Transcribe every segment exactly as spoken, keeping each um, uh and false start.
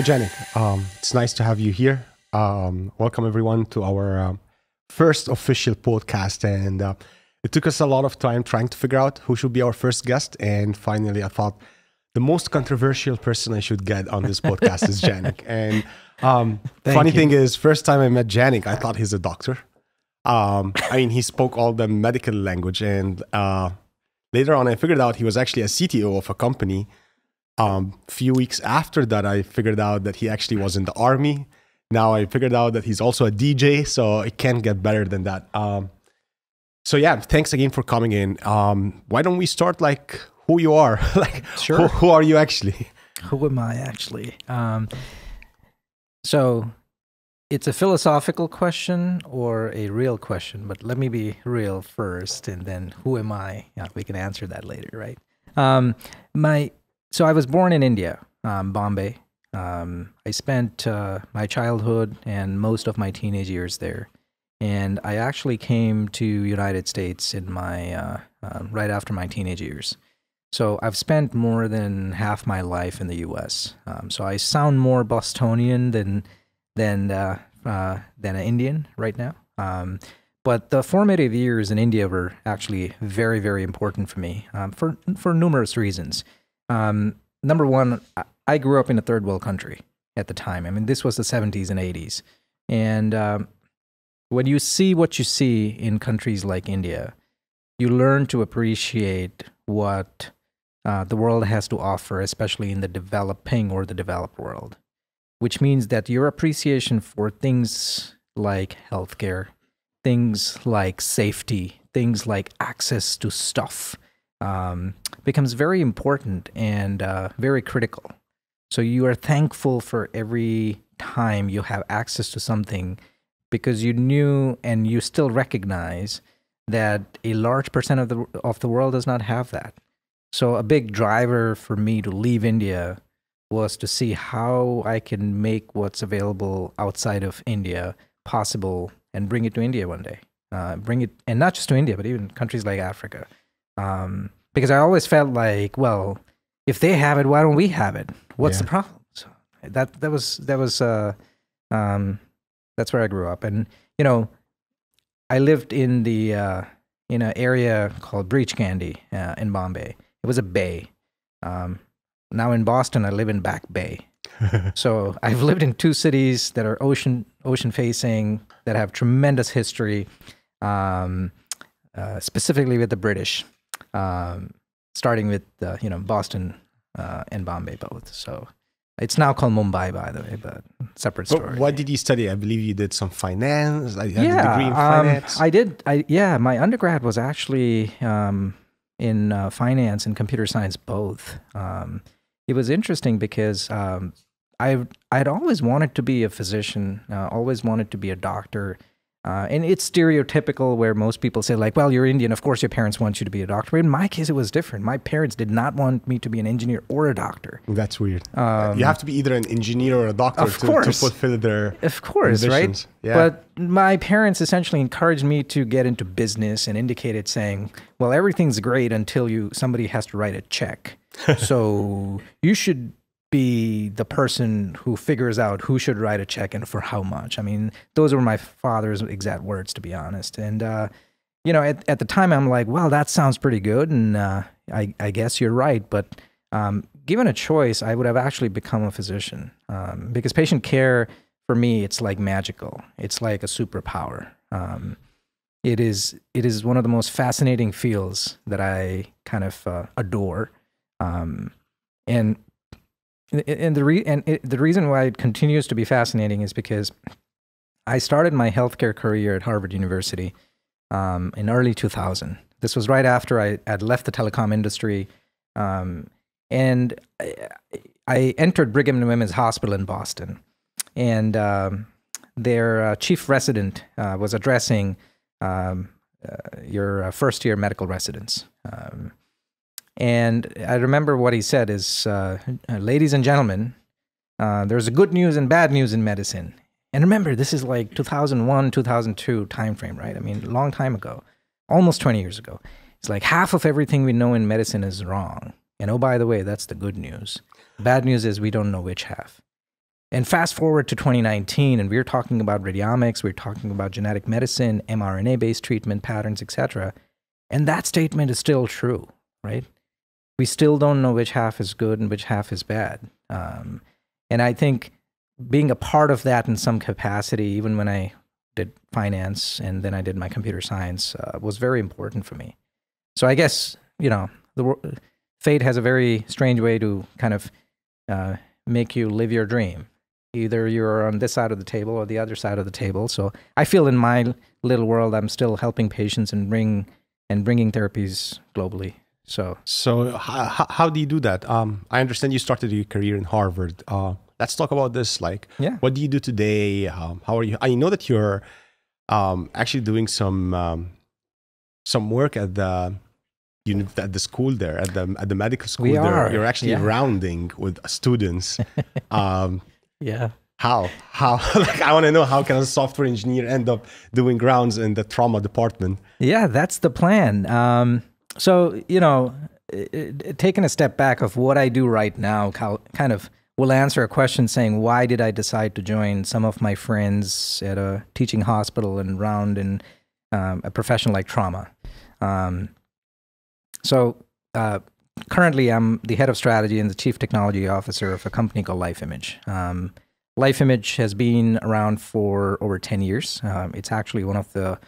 Hi, Janak. Um, it's nice to have you here. Um, welcome, everyone, to our um, first official podcast. And uh, it took us a lot of time trying to figure out who should be our first guest. And finally, I thought the most controversial person I should get on this podcast is Janak. And um, funny you. thing is, first time I met Janak, I thought he's a doctor. Um, I mean, he spoke all the medical language. And uh, later on, I figured out he was actually a C T O of a company. Um, few weeks after that, I figured out that he actually was in the army. Now I figured out that he's also a D J, so it can't get better than that. Um, so yeah, thanks again for coming in. Um, why don't we start like who you are? like sure. who, who are you actually? Who am I actually? Um, so it's a philosophical question or a real question, but let me be real first, and then who am I? Yeah, we can answer that later, right? Um, my So I was born in India, um, Bombay. Um, I spent uh, my childhood and most of my teenage years there. And I actually came to United States in my uh, uh, right after my teenage years. So I've spent more than half my life in the U S Um, so I sound more Bostonian than than uh, uh, than an Indian right now. Um, but the formative years in India were actually very, very important for me um, for for numerous reasons. Um, number one, I grew up in a third world country at the time. I mean, this was the seventies and eighties. And um, when you see what you see in countries like India, you learn to appreciate what uh, the world has to offer, especially in the developing or the developed world, which means that your appreciation for things like healthcare, things like safety, things like access to stuff, Um, becomes very important and uh, very critical. So you are thankful for every time you have access to something because you knew and you still recognize that a large percent of the, of the world does not have that. So a big driver for me to leave India was to see how I can make what's available outside of India possible and bring it to India one day. Uh, bring it, and not just to India, but even countries like Africa. Um, because I always felt like, well, if they have it, why don't we have it? What's yeah. the problem? So that, that was, that was, uh, um, that's where I grew up. And, you know, I lived in the, uh, in an area called Breach Candy, uh, in Bombay. It was a bay. Um, now in Boston, I live in Back Bay. So I've lived in two cities that are ocean, ocean facing, that have tremendous history, um, uh, specifically with the British. Um, starting with, uh, you know, Boston uh, and Bombay both. So it's now called Mumbai, by the way, but separate story. But what did you study? I believe you did some finance. I had yeah, a degree in finance. Um, I did. I, yeah, my undergrad was actually um, in uh, finance and computer science both. Um, it was interesting because um, I I'd always wanted to be a physician, uh, always wanted to be a doctor. Uh, and it's stereotypical where most people say like, well, you're Indian, of course your parents want you to be a doctor. But in my case, it was different. My parents did not want me to be an engineer or a doctor. That's weird. Um, you have to be either an engineer or a doctor of to, course. to fulfill their Of course, ambitions. right? Yeah. But my parents essentially encouraged me to get into business and indicated saying, well, everything's great until you somebody has to write a check. So you should be the person who figures out who should write a check and for how much. I mean, those were my father's exact words, to be honest. And, uh, you know, at, at the time I'm like, well, that sounds pretty good. And uh, I, I guess you're right. But um, given a choice, I would have actually become a physician um, because patient care for me, it's like magical. It's like a superpower. Um, it is, it is one of the most fascinating fields that I kind of uh, adore. Um, and And the re and it, the reason why it continues to be fascinating is because I started my healthcare career at Harvard University um, in early two thousand. This was right after I had left the telecom industry, um, and I, I entered Brigham and Women's Hospital in Boston. And um, their uh, chief resident uh, was addressing um, uh, your uh, first-year medical residents. Um, And I remember what he said is, uh, ladies and gentlemen, uh, there's good news and bad news in medicine. And remember, this is like two thousand one, two thousand two timeframe, right? I mean, long time ago, almost twenty years ago. It's like half of everything we know in medicine is wrong. And oh, by the way, that's the good news. Bad news is we don't know which half. And fast forward to twenty nineteen, and we were talking about radiomics, we were talking about genetic medicine, m R N A-based treatment patterns, et cetera. And that statement is still true, right? We still don't know which half is good and which half is bad. Um, and I think being a part of that in some capacity, even when I did finance and then I did my computer science, uh, was very important for me. So I guess, you know, the, fate has a very strange way to kind of uh, make you live your dream. Either you're on this side of the table or the other side of the table. So I feel in my little world, I'm still helping patients and bring and bringing therapies globally. So, so how, how do you do that? Um, I understand you started your career in Harvard. Uh, let's talk about this. Like, yeah. What do you do today? Um, how are you? I know that you're um, actually doing some um, some work at the you at the school there at the at the medical school. We there. Are. You're actually yeah. rounding with students. Um, Yeah. How? How? Like, I want to know, how can a software engineer end up doing rounds in the trauma department? Yeah, that's the plan. Um, so, you know, it, it, taking a step back of what I do right now, how, kind of will answer a question saying, why did I decide to join some of my friends at a teaching hospital and round in um, a profession like trauma? Um, so, uh, currently, I'm the head of strategy and the chief technology officer of a company called LifeImage. Um, LifeImage has been around for over ten years. Um, it's actually one of the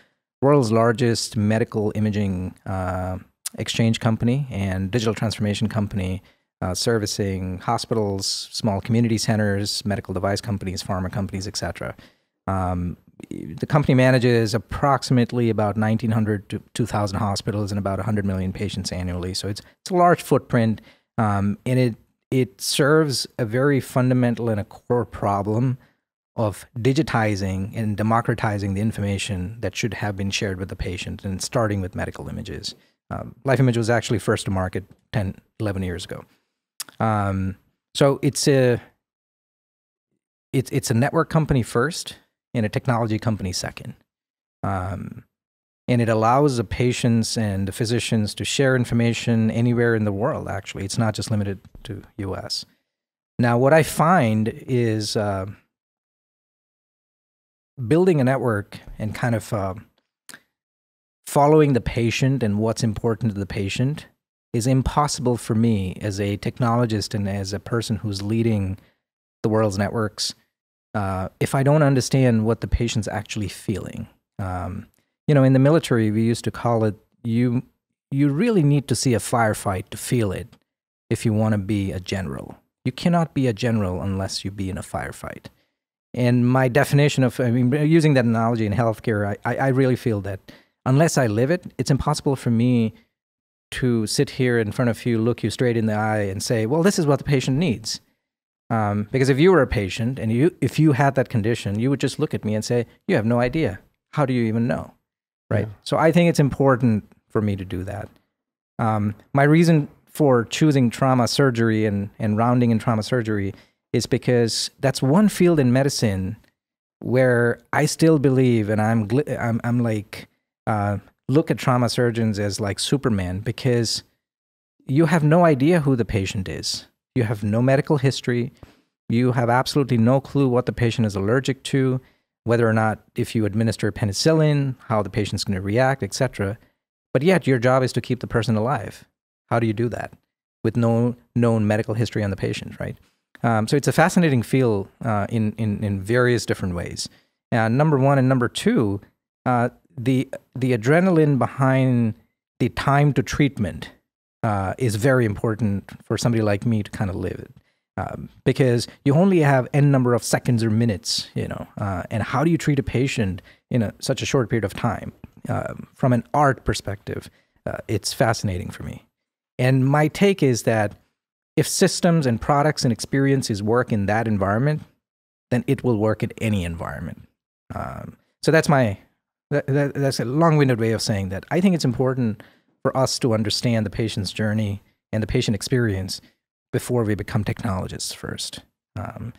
world's largest medical imaging uh, exchange company and digital transformation company, uh, servicing hospitals, small community centers, medical device companies, pharma companies, et cetera. Um, the company manages approximately about nineteen hundred to two thousand hospitals and about one hundred million patients annually. So it's, it's a large footprint, um, and it, it serves a very fundamental and a core problem of digitizing and democratizing the information that should have been shared with the patient, and starting with medical images. Um, LifeImage was actually first to market ten, eleven years ago. Um, so it's a, it's, it's a network company first, in a technology company second. Um, and it allows the patients and the physicians to share information anywhere in the world, actually. It's not just limited to U S. Now, what I find is uh, building a network and kind of uh, following the patient and what's important to the patient is impossible for me as a technologist and as a person who's leading the world's networks, Uh, if I don't understand what the patient's actually feeling. Um, you know, in the military, we used to call it, you, you really need to see a firefight to feel it if you want to be a general. You cannot be a general unless you be in a firefight. And my definition of, I mean, using that analogy in healthcare, I, I, I really feel that unless I live it, it's impossible for me to sit here in front of you, look you straight in the eye and say, well, this is what the patient needs. Um, because if you were a patient and you, if you had that condition, you would just look at me and say, you have no idea. How do you even know? Right. Yeah. So I think it's important for me to do that. Um, my reason for choosing trauma surgery and, and rounding in trauma surgery is because that's one field in medicine where I still believe, and I'm, I'm, I'm like, uh, look at trauma surgeons as like Superman, because you have no idea who the patient is. You have no medical history. You have absolutely no clue what the patient is allergic to, whether or not, if you administer penicillin, how the patient's going to react, et cetera. But yet your job is to keep the person alive. How do you do that with no known medical history on the patient, right? Um, so it's a fascinating field uh, in, in, in various different ways. Uh, number one, and number two, uh, the, the adrenaline behind the time to treatment Uh, is very important for somebody like me to kind of live it, um, because you only have n number of seconds or minutes, you know, uh, and how do you treat a patient in a, such a short period of time? Uh, from an art perspective, uh, it's fascinating for me. And my take is that if systems and products and experiences work in that environment, then it will work in any environment. Um, so that's my, that, that, that's a long-winded way of saying that. I think it's important for us to understand the patient's journey and the patient experience before we become technologists first. Um,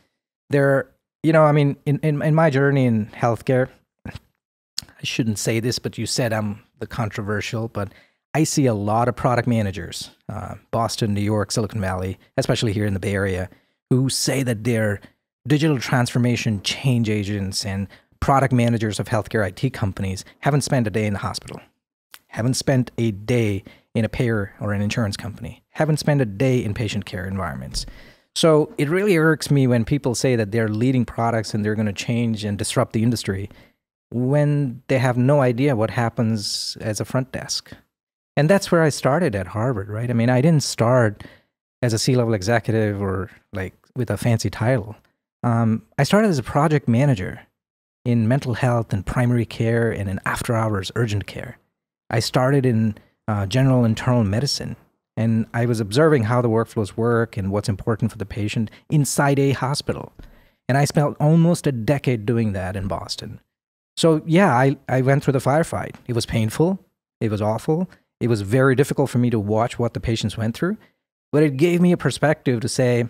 there, you know, I mean, in, in, in my journey in healthcare, I shouldn't say this, but you said I'm the controversial, but I see a lot of product managers, uh, Boston, New York, Silicon Valley, especially here in the Bay Area, who say that they're digital transformation change agents and product managers of healthcare I T companies haven't spent a day in the hospital, haven't spent a day in a payer or an insurance company, haven't spent a day in patient care environments. So it really irks me when people say that they're leading products and they're going to change and disrupt the industry when they have no idea what happens as a front desk. And that's where I started at Harvard, right? I mean, I didn't start as a C-level executive or like with a fancy title. Um, I started as a project manager in mental health and primary care and in after-hours urgent care. I started in uh, general internal medicine, and I was observing how the workflows work and what's important for the patient inside a hospital. And I spent almost a decade doing that in Boston. So yeah, I, I went through the firefight. It was painful. It was awful. It was very difficult for me to watch what the patients went through. But it gave me a perspective to say,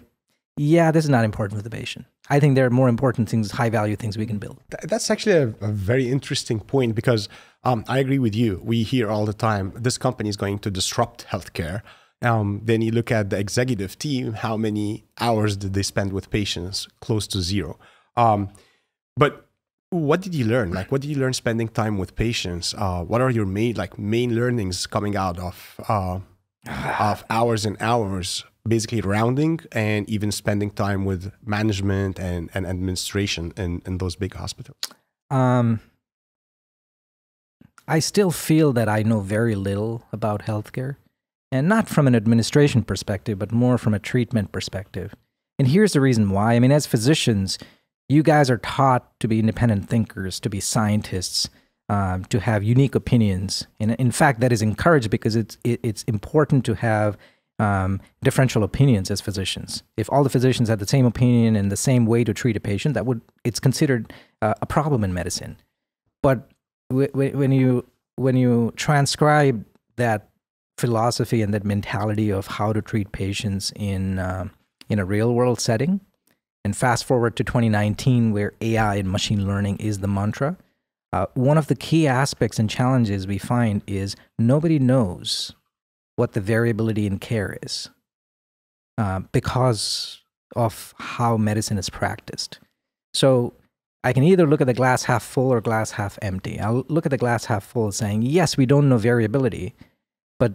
yeah, this is not important for the patient. I think there are more important things, high-value things we can build. That's actually a, a very interesting point, because um, I agree with you. We hear all the time, this company is going to disrupt healthcare. Um, then you look at the executive team, how many hours did they spend with patients? Close to zero. Um, but what did you learn? Like, what did you learn spending time with patients? Uh, what are your main, like, main learnings coming out of, uh, of hours and hours? Basically rounding and even spending time with management and, and administration in, in those big hospitals? Um, I still feel that I know very little about healthcare, and not from an administration perspective, but more from a treatment perspective. And here's the reason why. I mean, as physicians, you guys are taught to be independent thinkers, to be scientists, um, to have unique opinions. And in fact, that is encouraged because it's, it, it's important to have Um, differential opinions as physicians. If all the physicians had the same opinion and the same way to treat a patient, that would, it's considered uh, a problem in medicine. But w w when you when you transcribe that philosophy and that mentality of how to treat patients in uh, in a real world setting, and fast forward to twenty nineteen, where A I and machine learning is the mantra, uh, one of the key aspects and challenges we find is nobody knows what the variability in care is uh, because of how medicine is practiced. So I can either look at the glass half full or glass half empty. I'll look at the glass half full saying, yes, we don't know variability, but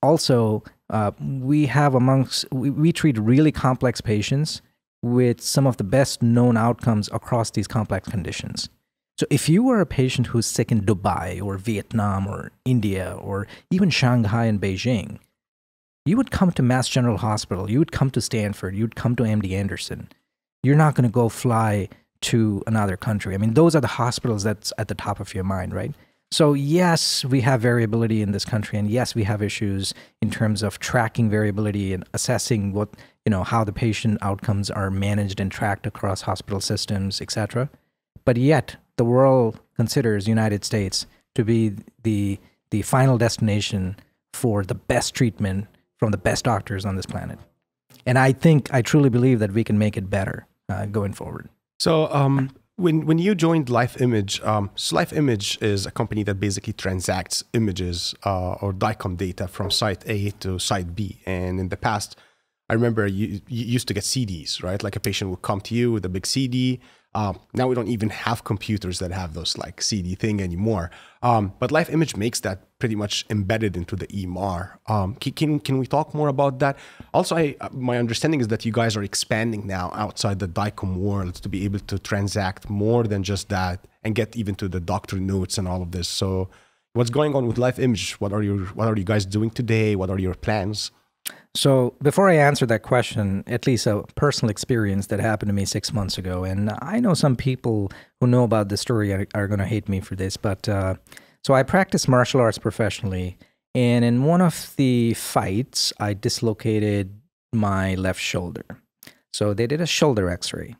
also uh, we have amongst, we, we treat really complex patients with some of the best known outcomes across these complex conditions. So if you were a patient who's sick in Dubai or Vietnam or India or even Shanghai and Beijing, you would come to Mass General Hospital, you would come to Stanford, you'd come to M D Anderson. You're not going to go fly to another country. I mean, those are the hospitals that's at the top of your mind, right? So yes, we have variability in this country, and yes, we have issues in terms of tracking variability and assessing what, you know, how the patient outcomes are managed and tracked across hospital systems, et cetera. But yet, the world considers United States to be the, the final destination for the best treatment from the best doctors on this planet. And I think, I truly believe that we can make it better uh, going forward. So um, when, when you joined LifeImage, um, so LifeImage is a company that basically transacts images uh, or DICOM data from site A to site B. And in the past, I remember you, you used to get C Ds, right? Like a patient would come to you with a big C D. Um, now we don't even have computers that have those like C D thing anymore. Um, but LifeImage makes that pretty much embedded into the E M R. Um, can, can we talk more about that? Also, I, my understanding is that you guys are expanding now outside the DICOM world to be able to transact more than just that and get even to the doctor notes and all of this. So what's going on with LifeImage? What are your, what are you guys doing today? What are your plans? So before I answer that question, at least a personal experience that happened to me six months ago, and I know some people who know about this story are, are going to hate me for this, but uh, so I practice martial arts professionally, and in one of the fights, I dislocated my left shoulder. So they did a shoulder x-ray.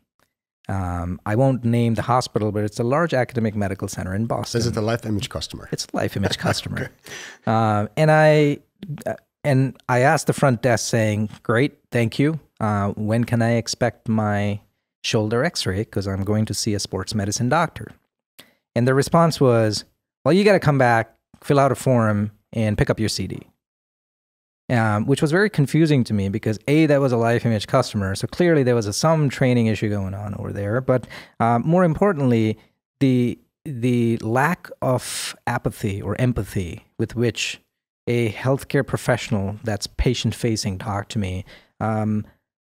Um, I won't name the hospital, but it's a large academic medical center in Boston. Is it a LifeImage customer? It's a LifeImage customer. Okay. uh, and I... Uh, And I asked the front desk saying, great, thank you. Uh, when can I expect my shoulder x-ray? Because I'm going to see a sports medicine doctor. And the response was, well, you got to come back, fill out a form, and pick up your C D. um, which was very confusing to me because A, that was a LifeImage customer. So clearly there was a, some training issue going on over there. But uh, more importantly, the the lack of apathy or empathy with which a healthcare professional that's patient-facing talked to me um,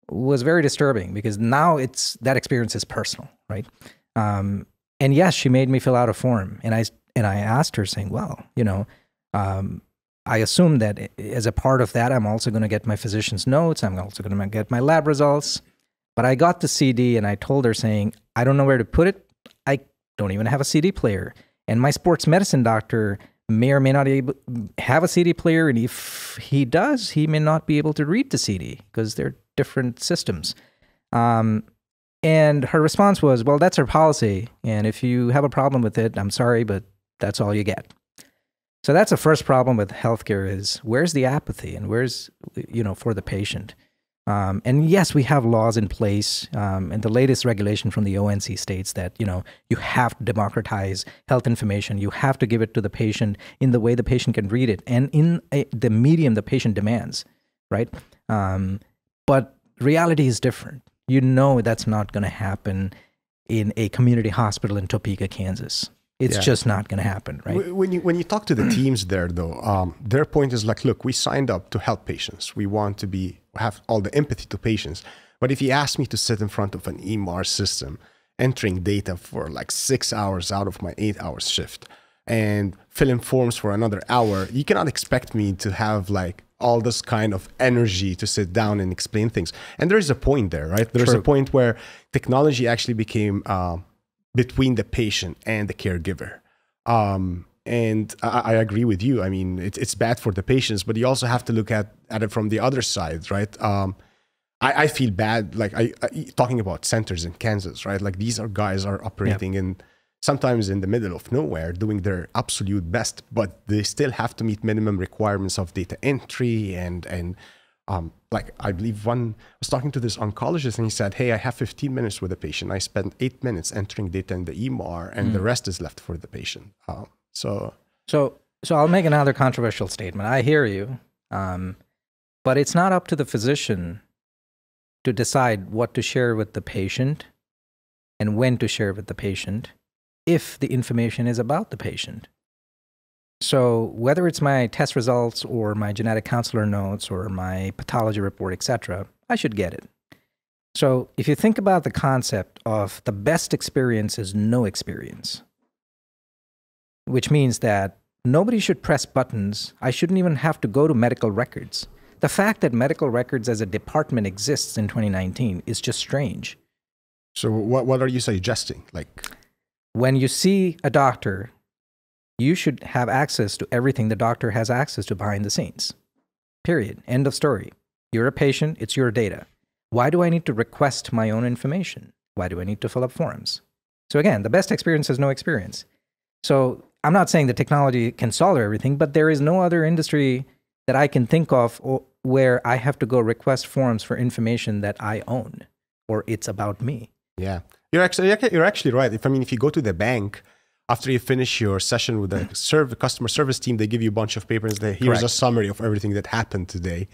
was very disturbing, because now it's that experience is personal, right? Um, and yes, she made me fill out a form, and I and I asked her, saying, "Well, you know, um, I assume that as a part of that, I'm also going to get my physician's notes. I'm also going to get my lab results." But I got the C D, and I told her, saying, "I don't know where to put it. I don't even have a C D player, and my sports medicine doctor may or may not able, have a C D player, and if he does, he may not be able to read the C D because they're different systems." Um, and her response was, "Well, that's our policy, and if you have a problem with it, I'm sorry, but that's all you get." So that's the first problem with healthcare: is where's the apathy, and where's, you know, for the patient. Um, and yes, we have laws in place, um, and the latest regulation from the O N C states that, you know, you have to democratize health information. You have to give it to the patient in the way the patient can read it and in a, the medium the patient demands, right? Um, but reality is different. You know that's not going to happen in a community hospital in Topeka, Kansas. It's yeah. just not going to happen, right? When you, when you talk to the teams there, though, um, their point is like, look, we signed up to help patients. We want to be have all the empathy to patients. But if you ask me to sit in front of an E M R system, entering data for like six hours out of my eight-hour shift and filling forms for another hour, you cannot expect me to have like all this kind of energy to sit down and explain things. And there is a point there, right? There's True. a point where technology actually became... Uh, between the patient and the caregiver. Um, and I, I agree with you. I mean, it, it's bad for the patients, but you also have to look at, at it from the other side, right? Um, I, I feel bad, like I, I talking about centers in Kansas, right? Like these are guys are operating yeah. in sometimes in the middle of nowhere, doing their absolute best, but they still have to meet minimum requirements of data entry and, and um, like I believe one, I was talking to this oncologist and he said, "Hey, I have fifteen minutes with the patient. I spent eight minutes entering data in the E M R and mm. the rest is left for the patient." Um, so, so, so I'll make another controversial statement. I hear you, um, but it's not up to the physician to decide what to share with the patient and when to share with the patient if the information is about the patient. So whether it's my test results or my genetic counselor notes or my pathology report, et cetera, I should get it. So if you think about the concept of the best experience is no experience, which means that nobody should press buttons. I shouldn't even have to go to medical records. The fact that medical records as a department exists in twenty nineteen is just strange. So what, what are you suggesting? Like, when you see a doctor, you should have access to everything the doctor has access to behind the scenes. Period. End of story. You're a patient. It's your data. Why do I need to request my own information? Why do I need to fill up forms? So again, the best experience is no experience. So I'm not saying that technology can solve everything, but there is no other industry that I can think of where I have to go request forms for information that I own or it's about me. Yeah. You're actually, you're actually right. If I mean, if you go to the bank, after you finish your session with the serve, customer service team, they give you a bunch of papers. They, here's Correct. a summary of everything that happened today.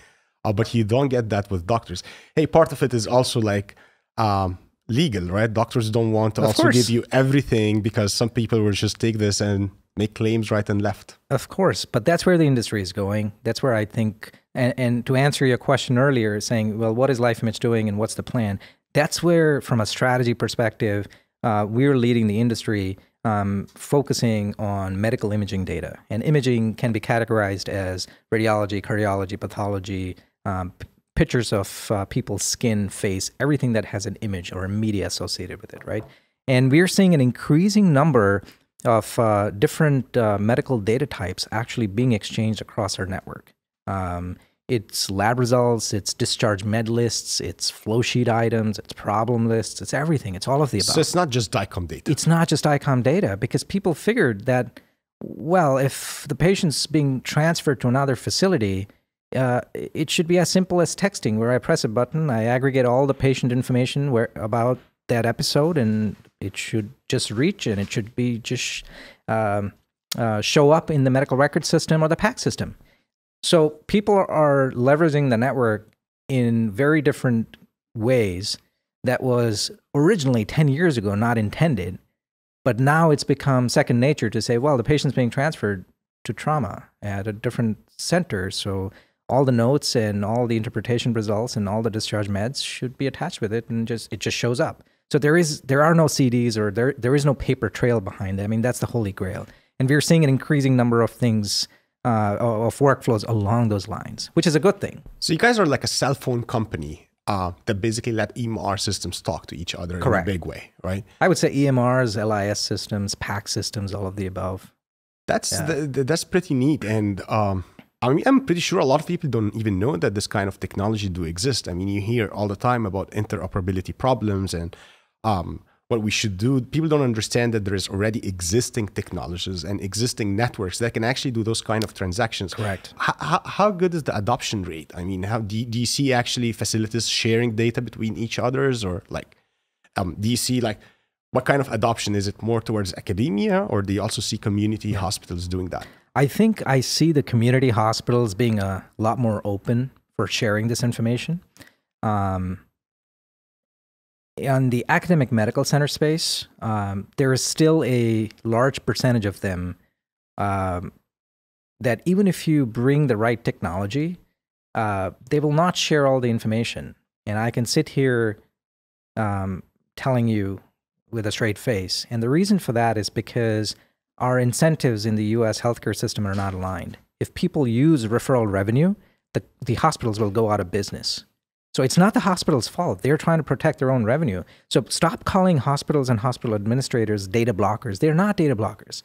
Uh, but you don't get that with doctors. Hey, part of it is also like um, legal, right? Doctors don't want to of also course. give you everything because some people will just take this and make claims right and left. Of course. But that's where the industry is going. That's where I think, and, and to answer your question earlier, saying, well, what is LifeImage doing and what's the plan? That's where, from a strategy perspective, uh, we're leading the industry. Um, focusing on medical imaging data. And imaging can be categorized as radiology, cardiology, pathology, um, pictures of uh, people's skin, face, everything that has an image or a media associated with it, right? And we're seeing an increasing number of uh, different uh, medical data types actually being exchanged across our network. Um, it's lab results, it's discharge med lists, it's flow sheet items, it's problem lists, it's everything. It's all of the above. So it's not just DICOM data. It's not just DICOM data, because people figured that, well, if the patient's being transferred to another facility, uh, it should be as simple as texting, where I press a button, I aggregate all the patient information where, about that episode, and it should just reach, and it should be just um, uh, show up in the medical record system or the PAC system. So people are leveraging the network in very different ways that was originally ten years ago not intended, but now it's become second nature to say, well, the patient's being transferred to trauma at a different center, so all the notes and all the interpretation results and all the discharge meds should be attached with it, and just it just shows up. So there is there are no C Ds, or there there is no paper trail behind it. I mean, that's the holy grail, and we're seeing an increasing number of things. Uh, of workflows along those lines, which is a good thing. So you guys are like a cell phone company uh, that basically let E M R systems talk to each other Correct. in a big way, right? I would say E M Rs, L I S systems, P A C systems, all of the above. That's yeah. the, the, that's pretty neat, and um, I mean, I'm pretty sure a lot of people don't even know that this kind of technology do exist. I mean, you hear all the time about interoperability problems and um, what we should do. People don't understand that there is already existing technologies and existing networks that can actually do those kind of transactions. Correct. H how, how good is the adoption rate? I mean, how do you, do you see actually facilities sharing data between each others, or like, um, do you see like, what kind of adoption? Is it more towards academia, or do you also see community yeah. hospitals doing that? I think I see the community hospitals being a lot more open for sharing this information. Um, On the academic medical center space, um, there is still a large percentage of them um, that even if you bring the right technology, uh, they will not share all the information. And I can sit here um, telling you with a straight face. And the reason for that is because our incentives in the U S healthcare system are not aligned. If people use referral revenue, the, the hospitals will go out of business. So it's not the hospital's fault. They're trying to protect their own revenue. So stop calling hospitals and hospital administrators data blockers. They're not data blockers.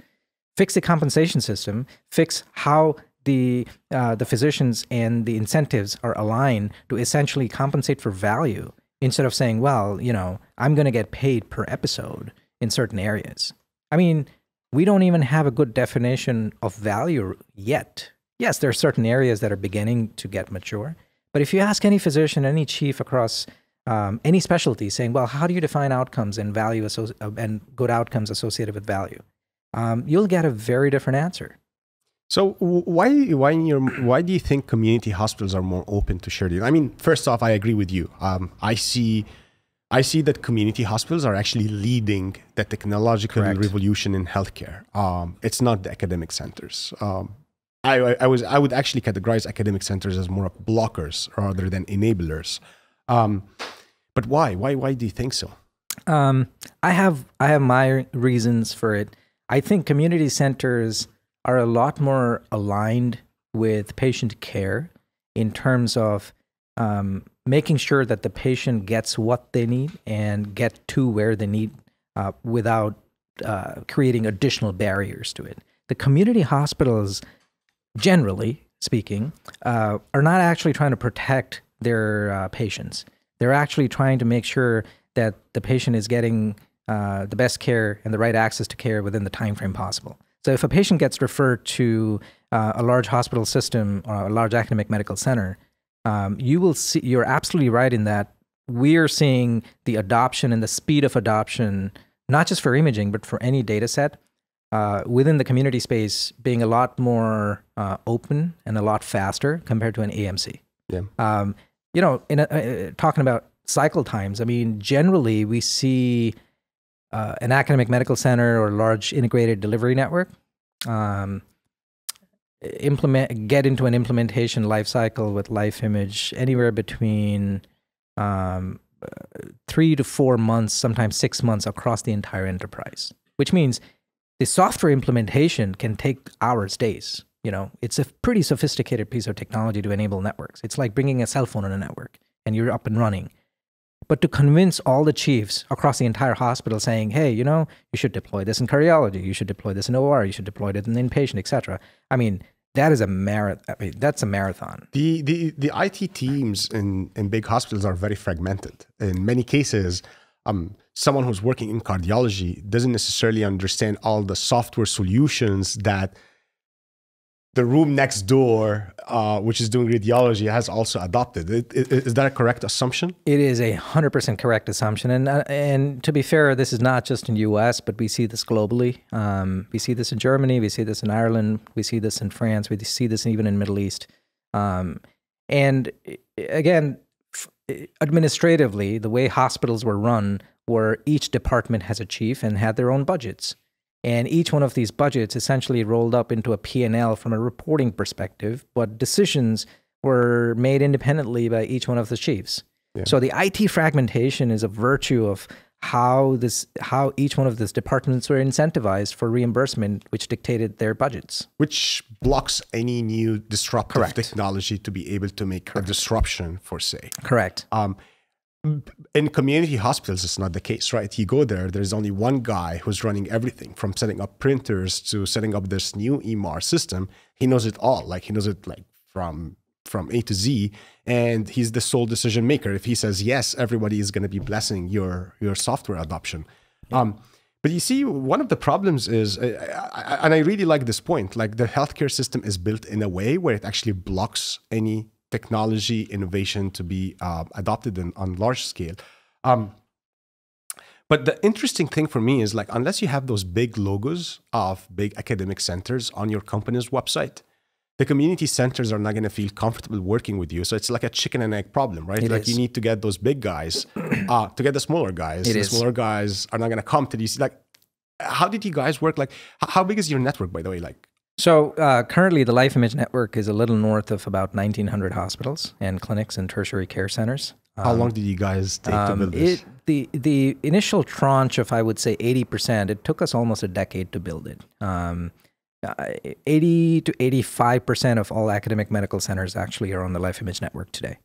Fix the compensation system. Fix how the, uh, the physicians and the incentives are aligned to essentially compensate for value, instead of saying, well, you know, I'm going to get paid per episode in certain areas. I mean, we don't even have a good definition of value yet. Yes, there are certain areas that are beginning to get mature. But if you ask any physician, any chief across um, any specialty, saying, "Well, how do you define outcomes and value and good outcomes associated with value?" Um, you'll get a very different answer. So, why why in your, why do you think community hospitals are more open to sharing? I mean, first off, I agree with you. Um, I see, I see that community hospitals are actually leading the technological Correct. revolution in healthcare. Um, it's not the academic centers. Um, I, I, was, I would actually categorize academic centers as more blockers rather than enablers. Um, but why? Why? Why do you think so? Um, I have, I have my reasons for it. I think community centers are a lot more aligned with patient care in terms of um, making sure that the patient gets what they need and get to where they need uh, without uh, creating additional barriers to it. The community hospitals, generally speaking, uh, are not actually trying to protect their uh, patients. They're actually trying to make sure that the patient is getting uh, the best care and the right access to care within the time frame possible. So if a patient gets referred to uh, a large hospital system or a large academic medical center, um, you will see, you're absolutely right in that we're seeing the adoption and the speed of adoption, not just for imaging, but for any data set, Uh, within the community space being a lot more uh, open and a lot faster compared to an A M C. Yeah. Um, you know, in a, uh, talking about cycle times, I mean, generally we see uh, an academic medical center or large integrated delivery network um, implement get into an implementation life cycle with LifeImage anywhere between um, three to four months, sometimes six months across the entire enterprise, which means the software implementation can take hours, days. You know, it's a pretty sophisticated piece of technology to enable networks. It's like bringing a cell phone on a network and you're up and running. But to convince all the chiefs across the entire hospital saying, hey, you know, you should deploy this in cardiology, you should deploy this in O R, you should deploy it in inpatient, et cetera. I mean, that is a marathon. I mean, that's a marathon. The, the, the I T teams in, in big hospitals are very fragmented. In many cases, Um, someone who's working in cardiology doesn't necessarily understand all the software solutions that the room next door, uh, which is doing radiology, has also adopted. It, it, is that a correct assumption? It is a one hundred percent correct assumption. And, uh, and to be fair, this is not just in the U S, but we see this globally. Um, we see this in Germany. We see this in Ireland. We see this in France. We see this even in the Middle East. Um, and again, administratively, the way hospitals were run were each department has a chief and had their own budgets. And each one of these budgets essentially rolled up into a P and L from a reporting perspective, but decisions were made independently by each one of the chiefs. Yeah. So the I T fragmentation is a virtue of how this, how each one of these departments were incentivized for reimbursement, which dictated their budgets. Which blocks any new disruptive Correct. technology to be able to make Correct. a disruption, for say. Correct. Um, In community hospitals, it's not the case, right? You go there, there's only one guy who's running everything from setting up printers to setting up this new E M R system. He knows it all. Like he knows it like from, from A to Z, and he's the sole decision maker. If he says yes, everybody is going to be blessing your, your software adoption. Yeah. Um, but you see, one of the problems is, uh, and I really like this point, like the healthcare system is built in a way where it actually blocks any technology innovation to be uh, adopted in, on large scale. Um, but the interesting thing for me is like, unless you have those big logos of big academic centers on your company's website, the community centers are not going to feel comfortable working with you. So it's like a chicken and egg problem, right? It like is. You need to get those big guys uh, to get the smaller guys. It the is. smaller guys are not going to come to these. Like, how did you guys work? Like, how big is your network, by the way? Like, So uh, currently the LifeImage network is a little north of about nineteen hundred hospitals and clinics and tertiary care centers. Um, How long did you guys take um, to build this? It, the, the initial tranche of, I would say, eighty percent, it took us almost a decade to build it. Um, eighty to eighty-five percent of all academic medical centers actually are on the LifeImage network today.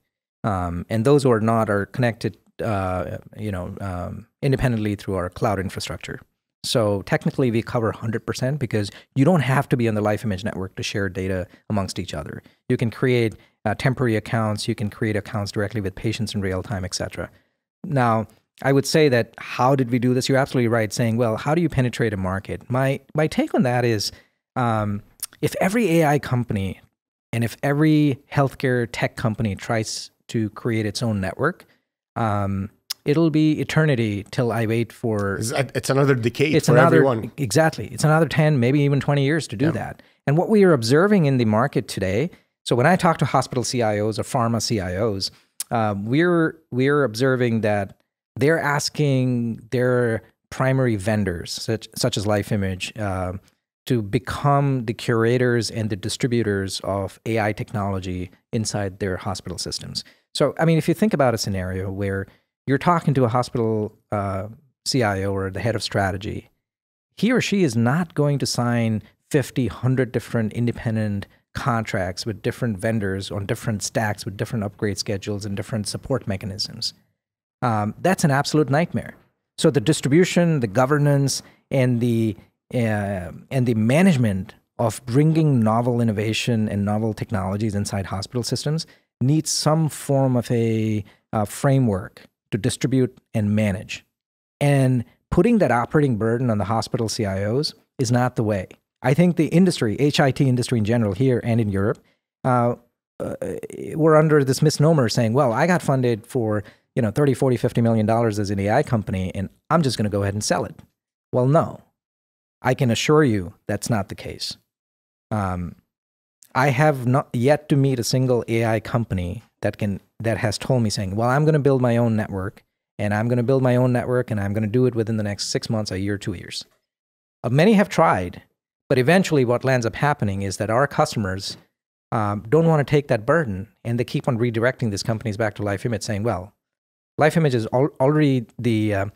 Um, and those who are not are connected uh, you know, um, independently through our cloud infrastructure. So technically we cover one hundred percent because you don't have to be on the LifeImage network to share data amongst each other. You can create uh, temporary accounts, you can create accounts directly with patients in real time, et cetera. Now, I would say that how did we do this? You're absolutely right saying, well, how do you penetrate a market? My, my take on that is um, if every A I company and if every healthcare tech company tries to create its own network, um, it'll be eternity till I wait for... It's another decade it's for another, everyone. Exactly. It's another ten, maybe even twenty years to do yeah. that. And what we are observing in the market today, so when I talk to hospital C I Os or pharma C I Os, uh, we're, we're observing that they're asking their primary vendors, such, such as LifeImage, uh, to become the curators and the distributors of A I technology inside their hospital systems. So, I mean, if you think about a scenario where you're talking to a hospital uh, C I O or the head of strategy, he or she is not going to sign fifty, one hundred different independent contracts with different vendors on different stacks with different upgrade schedules and different support mechanisms. Um, that's an absolute nightmare. So the distribution, the governance, and the, uh, and the management of bringing novel innovation and novel technologies inside hospital systems needs some form of a uh, framework to distribute and manage. And putting that operating burden on the hospital C I Os is not the way. I think the industry, H I T industry in general here and in Europe, uh, uh, we're under this misnomer saying, well, I got funded for you know, thirty, forty, fifty million dollars as an A I company, and I'm just gonna go ahead and sell it. Well, no, I can assure you that's not the case. Um, I have not yet to meet a single A I company that can that has told me saying, well, I'm going to build my own network, and I'm going to build my own network, and I'm going to do it within the next six months, a year, two years. Uh, many have tried, but eventually what lands up happening is that our customers um, don't want to take that burden, and they keep on redirecting these companies back to LifeImage saying, well, LifeImage is al already the uh,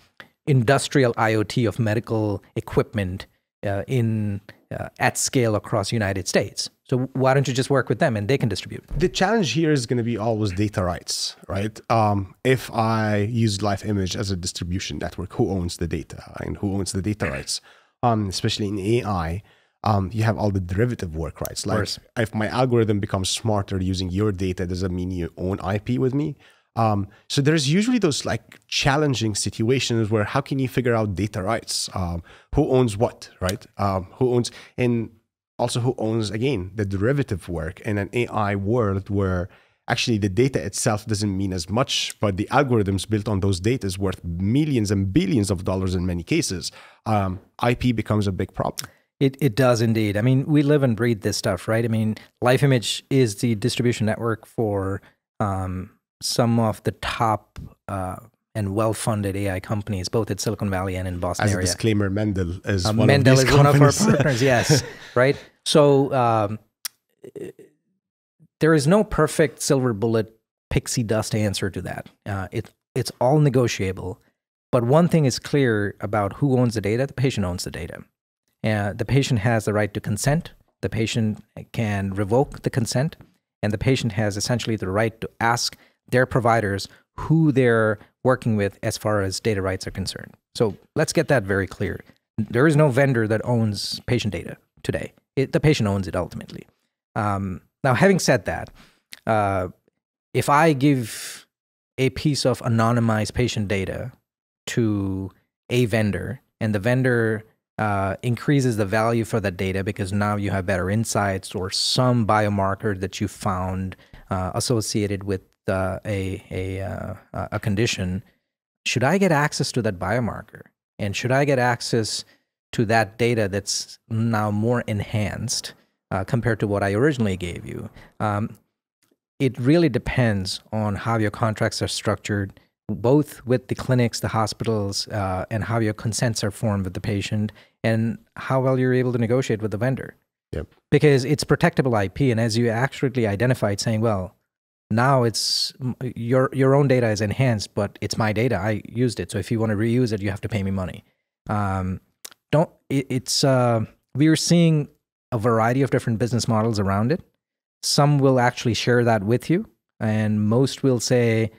industrial IoT of medical equipment uh, in Uh, at scale across the United States. So why don't you just work with them and they can distribute? The challenge here is going to be always data rights, right? Um, if I use LifeImage as a distribution network, who owns the data and who owns the data rights? Um, especially in A I, um, you have all the derivative work rights. Like if my algorithm becomes smarter using your data, does that mean you own I P with me? Um, so there's usually those like challenging situations where how can you figure out data rights? Um, who owns what, right? Um, who owns, and also who owns, again, the derivative work in an A I world where actually the data itself doesn't mean as much, but the algorithms built on those data is worth millions and billions of dollars in many cases. Um, I P becomes a big problem. It it does indeed. I mean, we live and breathe this stuff, right? I mean, LifeImage is the distribution network for um, some of the top uh, and well-funded A I companies, both at Silicon Valley and in Boston As area. As a disclaimer, Mendel is uh, one Mendel of these is companies. one of our partners, yes, right? So um, there is no perfect silver bullet, pixie dust answer to that. Uh, it, it's all negotiable. But one thing is clear about who owns the data. The patient owns the data. Uh, the patient has the right to consent. The patient can revoke the consent. And the patient has essentially the right to ask their providers who they're working with as far as data rights are concerned. So let's get that very clear. There is no vendor that owns patient data today. It, the patient owns it ultimately. Um, now, having said that, uh, if I give a piece of anonymized patient data to a vendor, and the vendor uh, increases the value for that data because now you have better insights or some biomarker that you found uh, associated with uh, a, a, uh, a condition, should I get access to that biomarker? And should I get access to that data that's now more enhanced uh, compared to what I originally gave you? Um, it really depends on how your contracts are structured, both with the clinics, the hospitals, uh, and how your consents are formed with the patient, and how well you're able to negotiate with the vendor. Yep. Because it's protectable I P, and as you accurately identified, saying, well, now it's your, your own data is enhanced, but it's my data. I used it. So if you want to reuse it, you have to pay me money. Um, don't, it, it's, uh, we're seeing a variety of different business models around it. Some will actually share that with you, and most will say,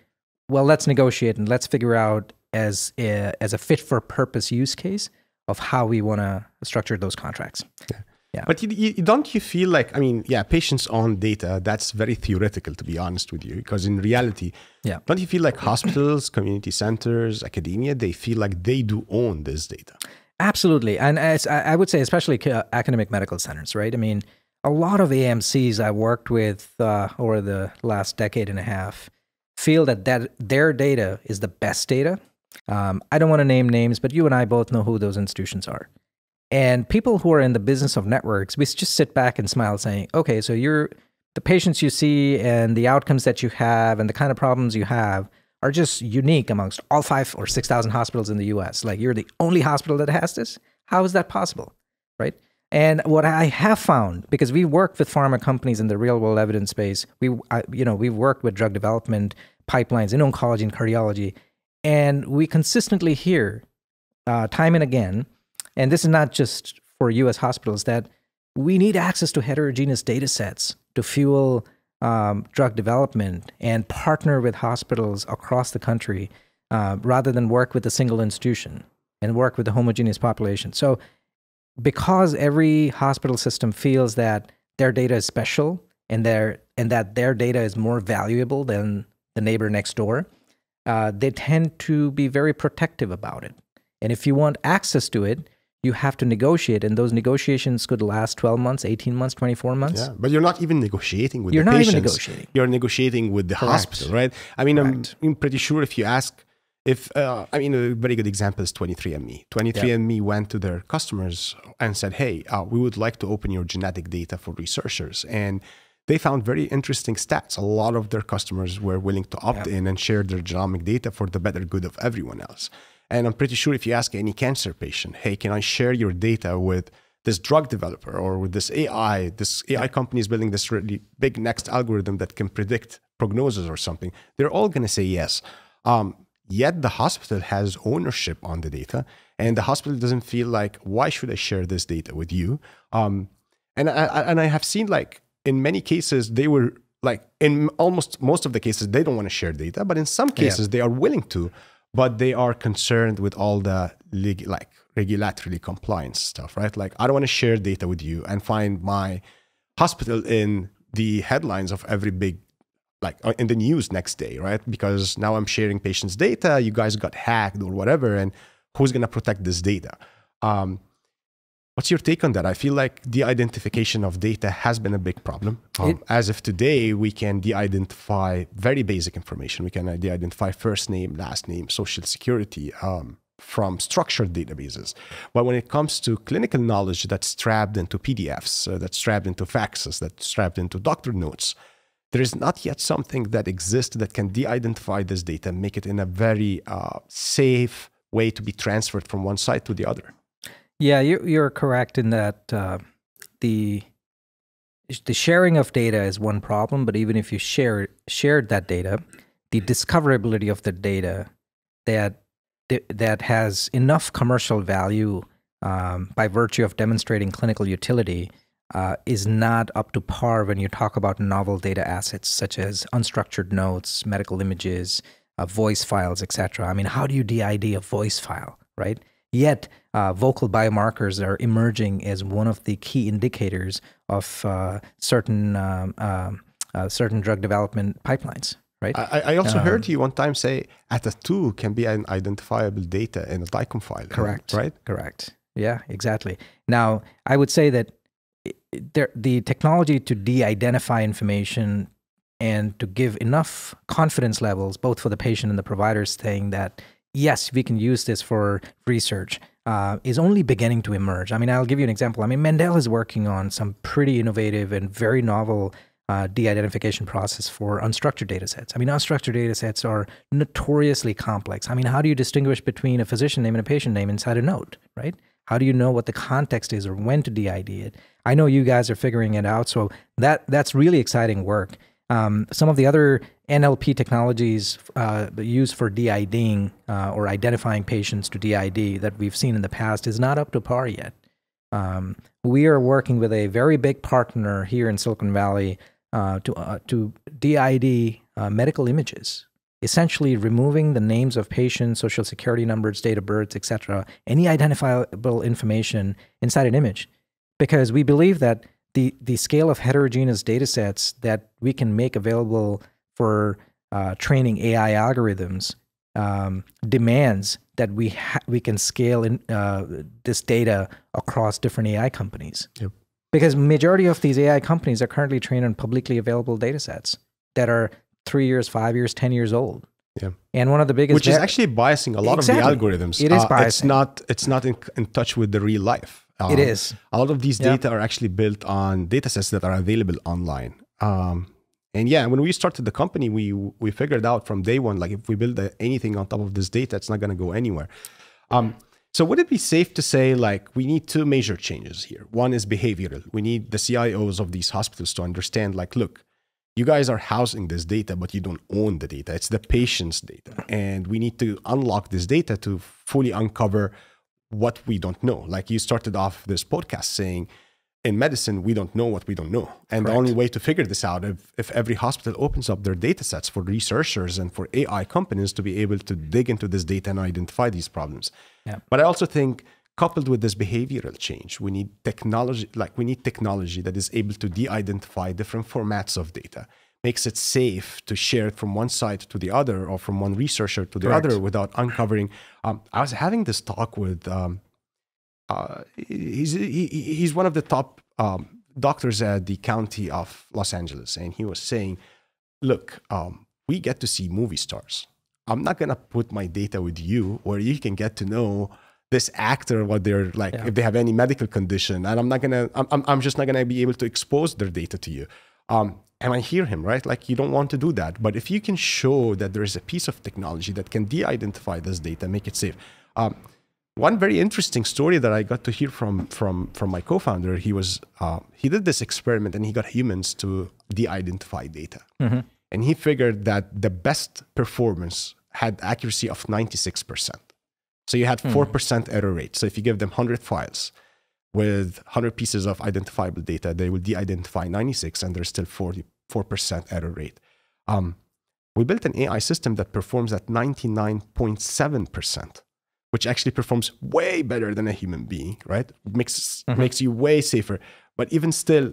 well, let's negotiate and let's figure out as a, as a fit-for-purpose use case of how we want to structure those contracts. Yeah. Yeah. But you, you, don't you feel like, I mean, yeah, patients own data, that's very theoretical, to be honest with you, because in reality, yeah. don't you feel like hospitals, community centers, academia, they feel like they do own this data? Absolutely. And as, I would say, especially academic medical centers, right? I mean, a lot of A M Cs I worked with uh, over the last decade and a half feel that, that their data is the best data. Um, I don't want to name names, but you and I both know who those institutions are. And people who are in the business of networks, we just sit back and smile saying, okay, so you're, the patients you see and the outcomes that you have and the kind of problems you have are just unique amongst all five or six thousand hospitals in the U S. Like, you're the only hospital that has this? How is that possible, right? And what I have found, because we work with pharma companies in the real-world evidence space, we, I, you know, we've worked with drug development pipelines in oncology and cardiology, and we consistently hear uh, time and again, and this is not just for U S hospitals, that we need access to heterogeneous data sets to fuel um, drug development and partner with hospitals across the country uh, rather than work with a single institution and work with a homogeneous population. So, because every hospital system feels that their data is special and their and that their data is more valuable than the neighbor next door, uh, they tend to be very protective about it. And if you want access to it, you have to negotiate, and those negotiations could last twelve months, eighteen months, twenty-four months. Yeah, but you're not even negotiating with the patients. You're not even negotiating. You're negotiating with the hospital, right? I mean, I'm, I'm pretty sure if you ask, If, uh, I mean, a very good example is twenty-three and me. twenty-three and me went to their customers and said, hey, uh, we would like to open your genetic data for researchers. And they found very interesting stats. A lot of their customers were willing to opt in and share their genomic data for the better good of everyone else. And I'm pretty sure if you ask any cancer patient, hey, can I share your data with this drug developer or with this A I, this A I company is building this really big next algorithm that can predict prognosis or something, they're all going to say yes. Um, Yet the hospital has ownership on the data, and the hospital doesn't feel like, why should I share this data with you? Um, and, I, and I have seen, like, in many cases, they were like, in almost most of the cases, they don't want to share data, but in some cases yeah. they are willing to, but they are concerned with all the leg like regulatory compliance stuff, right? Like, I don't want to share data with you and find my hospital in the headlines of every big, like in the news next day, right? Because now I'm sharing patients' data, you guys got hacked or whatever, and who's gonna protect this data? Um, what's your take on that? I feel like de-identification of data has been a big problem. Um, it, as of today, we can de-identify very basic information. We can de-identify first name, last name, social security, um, from structured databases. But when it comes to clinical knowledge that's trapped into P D Fs, uh, that's trapped into faxes, that's trapped into doctor notes, there is not yet something that exists that can de-identify this data and make it in a very uh, safe way to be transferred from one site to the other. Yeah, you're correct in that uh, the the sharing of data is one problem, but even if you share shared that data, the discoverability of the data that that has enough commercial value um, by virtue of demonstrating clinical utility uh, is not up to par when you talk about novel data assets such as unstructured notes, medical images, uh, voice files, et cetera. I mean, how do you D I D a voice file, right? Yet, uh, vocal biomarkers are emerging as one of the key indicators of uh, certain um, uh, uh, certain drug development pipelines. Right. I, I also um, heard you one time say A T A two can be an identifiable data in a DICOM file. Correct. Right. Correct. Yeah. Exactly. Now, I would say that there, the technology to de-identify information and to give enough confidence levels, both for the patient and the providers, saying that yes, we can use this for research, uh, is only beginning to emerge. I mean, I'll give you an example. I mean, Mendel is working on some pretty innovative and very novel uh, de-identification process for unstructured data sets. I mean, unstructured data sets are notoriously complex. I mean, how do you distinguish between a physician name and a patient name inside a note, right? How do you know what the context is or when to D I D it? I know you guys are figuring it out, so that that's really exciting work. Um, some of the other N L P technologies uh, used for D I Ding uh, or identifying patients to D I D that we've seen in the past is not up to par yet. Um, we are working with a very big partner here in Silicon Valley uh, to, uh, to D I D uh, medical images, essentially removing the names of patients, social security numbers, date of birth, et cetera, any identifiable information inside an image, because we believe that The, the scale of heterogeneous data sets that we can make available for uh, training A I algorithms um, demands that we ha we can scale in, uh, this data across different A I companies. Yep. Because majority of these A I companies are currently trained on publicly available data sets that are three years, five years, ten years old. Yeah, and one of the biggest, which is actually biasing a lot exactly. of the algorithms. It is uh, biasing. It's not, it's not in, in touch with the real life. Um, it is. A lot of these yeah. data are actually built on data sets that are available online. Um, and yeah, when we started the company, we we figured out from day one, like if we build anything on top of this data, it's not going to go anywhere. Um, so would it be safe to say, like, we need two major changes here? One is behavioral. We need the C I Os of these hospitals to understand, like, look, you guys are housing this data, but you don't own the data. It's the patient's data. And we need to unlock this data to fully uncover what we don't know. Like you started off this podcast saying, in medicine, we don't know what we don't know. And Correct. the only way to figure this out, if, if every hospital opens up their data sets for researchers and for A I companies to be able to dig into this data and identify these problems. Yeah. But I also think, coupled with this behavioral change, we need technology, like we need technology that is able to de-identify different formats of data, makes it safe to share it from one side to the other or from one researcher to the Correct. other without uncovering. Um, I was having this talk with, um, uh, he's, he, he's one of the top um, doctors at the county of Los Angeles. And he was saying, look, um, we get to see movie stars. I'm not going to put my data with you where you can get to know this actor, what they're like, yeah. if they have any medical condition. And I'm not going to, I'm, I'm just not going to be able to expose their data to you. Um, And I hear him, right? Like, you don't want to do that. But if you can show that there is a piece of technology that can de-identify this data, make it safe. Um, one very interesting story that I got to hear from from, from my co-founder, he was uh, he did this experiment and he got humans to de-identify data. Mm-hmm. And he figured that the best performance had accuracy of ninety-six percent. So you had four percent mm-hmm. error rate. So if you give them one hundred files with one hundred pieces of identifiable data, they will de-identify ninety-six and there's still forty-four percent error rate. Um, we built an A I system that performs at ninety-nine point seven percent, which actually performs way better than a human being, right? Makes, mm-hmm. makes you way safer. But even still,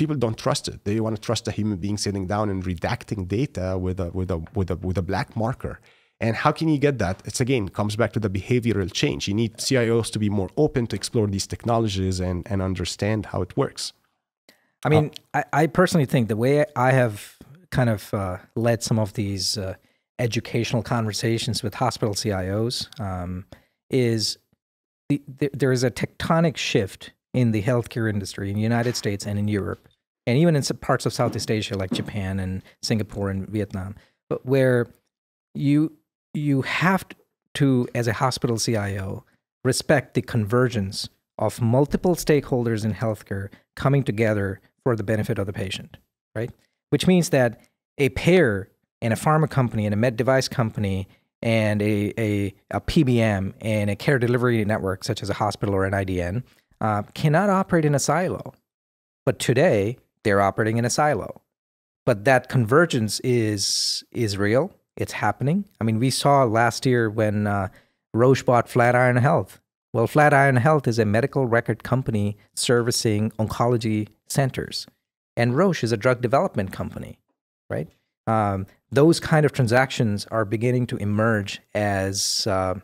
people don't trust it. They want to trust a human being sitting down and redacting data with a, with a, with a, with a black marker. And how can you get that? It's again, comes back to the behavioral change. You need C I Os to be more open to explore these technologies and, and understand how it works. I mean, uh, I, I personally think the way I have kind of uh, led some of these uh, educational conversations with hospital C I Os, um, is the, the, there is a tectonic shift in the healthcare industry in the United States and in Europe, and even in some parts of Southeast Asia like Japan and Singapore and Vietnam, but where you, you have to, as a hospital C I O, respect the convergence of multiple stakeholders in healthcare coming together for the benefit of the patient, right? Which means that a payer and a pharma company and a med device company and a, a, a P B M and a care delivery network, such as a hospital or an I D N, uh, cannot operate in a silo. But today, they're operating in a silo. But that convergence is, is real. It's happening. I mean, we saw last year when uh, Roche bought Flatiron Health. Well, Flatiron Health is a medical record company servicing oncology centers. And Roche is a drug development company, right? Um, those kind of transactions are beginning to emerge as uh,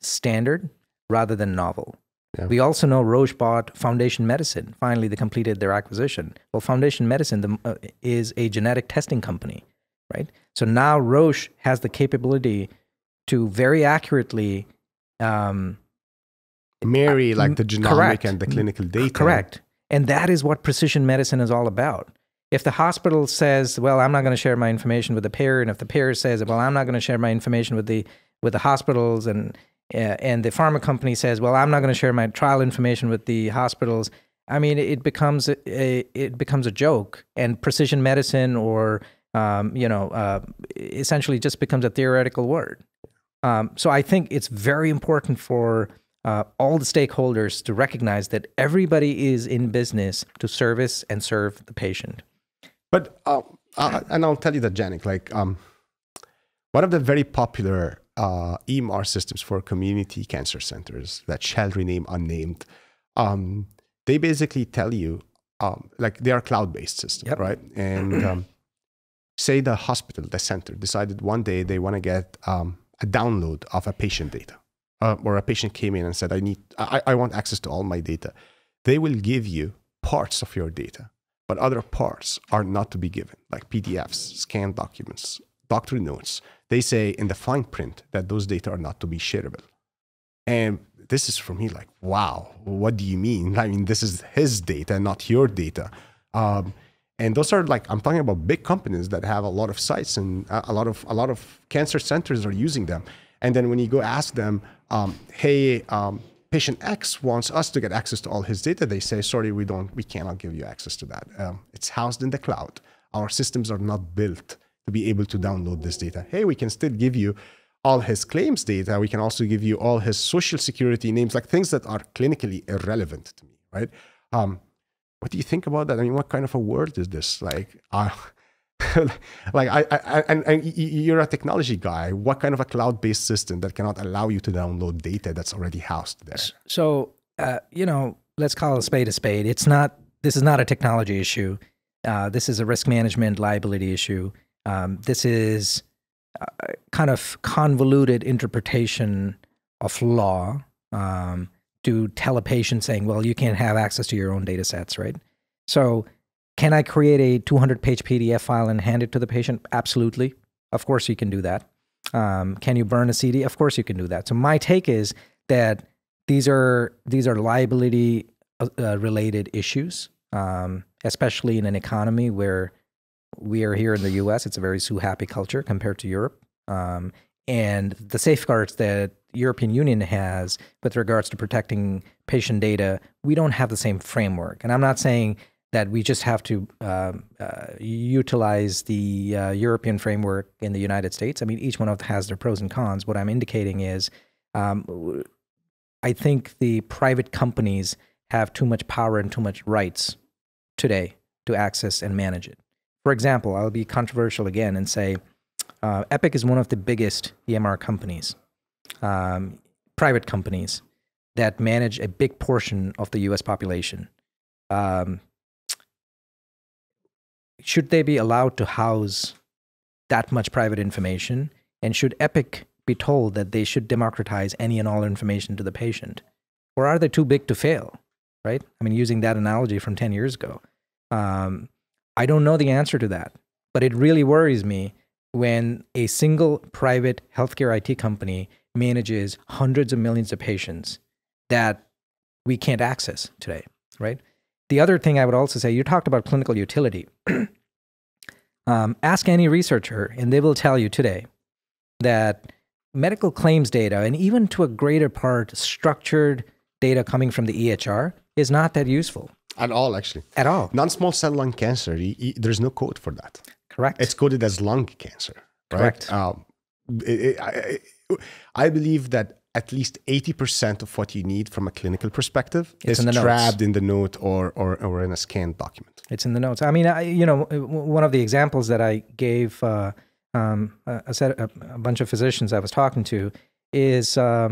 standard rather than novel. Yeah. We also know Roche bought Foundation Medicine. Finally, they completed their acquisition. Well, Foundation Medicine the, uh, is a genetic testing company, right? So now Roche has the capability to very accurately... Um, marry like the genomic correct. and the clinical data. Correct. And that is what precision medicine is all about. If the hospital says, well, I'm not going to share my information with the payer, and if the payer says, well, I'm not going to share my information with the, with the hospitals, and, uh, and the pharma company says, well, I'm not going to share my trial information with the hospitals, I mean, it becomes a, a, it becomes a joke. And precision medicine or, um, you know, uh, essentially just becomes a theoretical word. Um, so I think it's very important for... Uh, all the stakeholders to recognize that everybody is in business to service and serve the patient. But, uh, uh, and I'll tell you that, Janak, like um, one of the very popular uh, E M R systems for community cancer centers that shall remain unnamed, um, they basically tell you, um, like they are cloud-based systems, yep. right? And um, say the hospital, the center, decided one day they want to get um, a download of a patient data. Uh, or a patient came in and said, I need, I, I want access to all my data. They will give you parts of your data, but other parts are not to be given, like P D Fs, scanned documents, doctor notes. They say in the fine print that those data are not to be shareable. And this is for me like, wow, what do you mean? I mean, this is his data, not your data. Um, and those are like, I'm talking about big companies that have a lot of sites and a lot of, a lot of cancer centers are using them. And then when you go ask them, um, hey, um, patient X wants us to get access to all his data, they say, sorry, we don't, we cannot give you access to that. Um, it's housed in the cloud. Our systems are not built to be able to download this data. Hey, we can still give you all his claims data. We can also give you all his social security names, like things that are clinically irrelevant to me, right? Um, what do you think about that? I mean, what kind of a world is this? Like, uh, like I, I and, and you're a technology guy. What kind of a cloud-based system that cannot allow you to download data that's already housed there? So uh, you know, let's call a spade a spade. It's not. This is not a technology issue. Uh, this is a risk management liability issue. Um, this is a kind of convoluted interpretation of law um, to tell a patient saying, "Well, you can't have access to your own data sets," right? So. Can I create a two hundred page P D F file and hand it to the patient? Absolutely. Of course you can do that. Um, can you burn a C D? Of course you can do that. So my take is that these are, these are liability uh, related issues, um, especially in an economy where we are here in the U S. It's a very sue-happy culture compared to Europe. Um, and the safeguards that European Union has with regards to protecting patient data, we don't have the same framework. And I'm not saying... that we just have to uh, uh, utilize the uh, European framework in the United States. I mean, each one of them has their pros and cons. What I'm indicating is um, I think the private companies have too much power and too much rights today to access and manage it. For example, I'll be controversial again and say uh, Epic is one of the biggest E M R companies, um, private companies, that manage a big portion of the U S population. Um, Should they be allowed to house that much private information? And should Epic be told that they should democratize any and all information to the patient? Or are they too big to fail, right? I mean, using that analogy from ten years ago. Um, I don't know the answer to that, but it really worries me when a single private healthcare I T company manages hundreds of millions of patients that we can't access today, right? The other thing I would also say, you talked about clinical utility. um, ask any researcher and they will tell you today that medical claims data, and even to a greater part, structured data coming from the E H R, is not that useful. At all, actually. At all. Non-small cell lung cancer, there's no code for that. Correct. It's coded as lung cancer, right? Correct. Um, it, it, I, I believe that at least eighty percent of what you need from a clinical perspective it's is in trapped notes. in the note or, or, or in a scanned document. It's in the notes. I mean, I, you know, one of the examples that I gave uh, um, a, set, a, a bunch of physicians I was talking to is uh,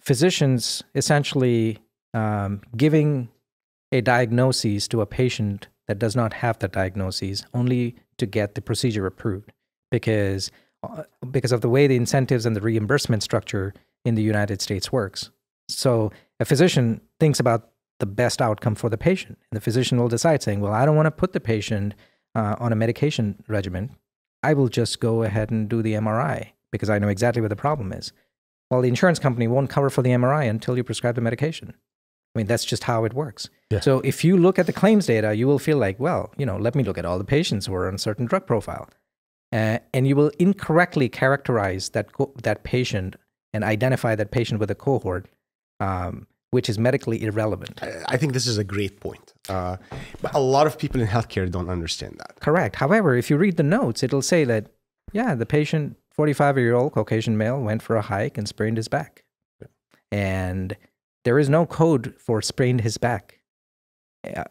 physicians essentially um, giving a diagnosis to a patient that does not have the diagnosis only to get the procedure approved because, uh, because of the way the incentives and the reimbursement structure in the United States works. So a physician thinks about the best outcome for the patient. And the physician will decide saying, well, I don't want to put the patient uh, on a medication regimen. I will just go ahead and do the M R I because I know exactly what the problem is. Well, the insurance company won't cover for the M R I until you prescribe the medication. I mean, that's just how it works. Yeah. So if you look at the claims data, you will feel like, well, you know, let me look at all the patients who are on a certain drug profile. Uh, and you will incorrectly characterize that, co that patient and identify that patient with a cohort, um, which is medically irrelevant. I, I think this is a great point. Uh, but a lot of people in healthcare don't understand that. Correct. However, if you read the notes, it'll say that, yeah, the patient, forty-five-year-old Caucasian male, went for a hike and sprained his back. Yeah. And there is no code for sprained his back.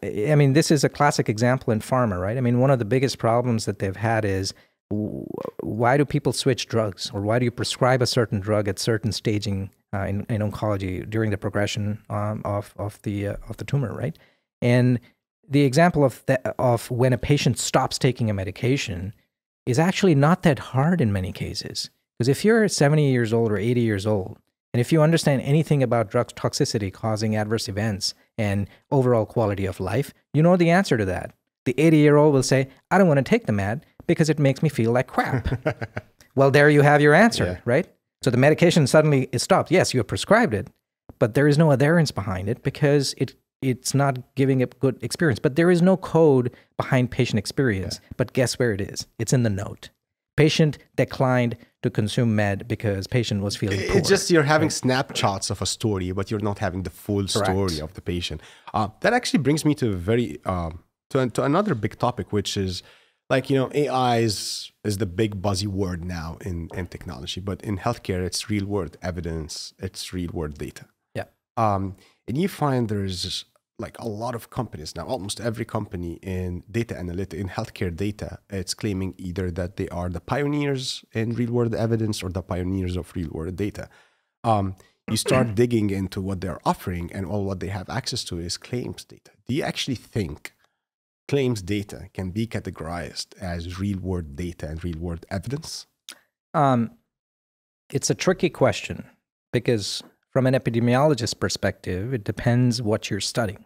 I mean, this is a classic example in pharma, right? I mean, one of the biggest problems that they've had is, why do people switch drugs? Or why do you prescribe a certain drug at certain staging uh, in, in oncology during the progression um, of, of, the, uh, of the tumor, right? And the example of, the, of when a patient stops taking a medication is actually not that hard in many cases. Because if you're seventy years old or eighty years old, and if you understand anything about drug toxicity causing adverse events and overall quality of life, you know the answer to that. The eighty-year-old will say, I don't want to take the med because it makes me feel like crap. Well, there you have your answer, yeah. right? So the medication suddenly is stopped. Yes, you have prescribed it, but there is no adherence behind it because it, it's not giving a good experience. But there is no code behind patient experience. Yeah. But guess where it is? It's in the note. Patient declined to consume med because patient was feeling poor. It's just you're having right? snapshots of a story, but you're not having the full Correct. story of the patient. Uh, that actually brings me to a very um, to, to another big topic, which is like you know A I is is the big buzzy word now in in technology, but in healthcare it's real world evidence, it's real world data. Yeah, um, and you find there's like a lot of companies now, almost every company in data analytics, in healthcare data, it's claiming either that they are the pioneers in real-world evidence or the pioneers of real-world data. Um, you start digging into what they're offering and all what they have access to is claims data. Do you actually think claims data can be categorized as real-world data and real-world evidence? Um, it's a tricky question because from an epidemiologist perspective, it depends what you're studying.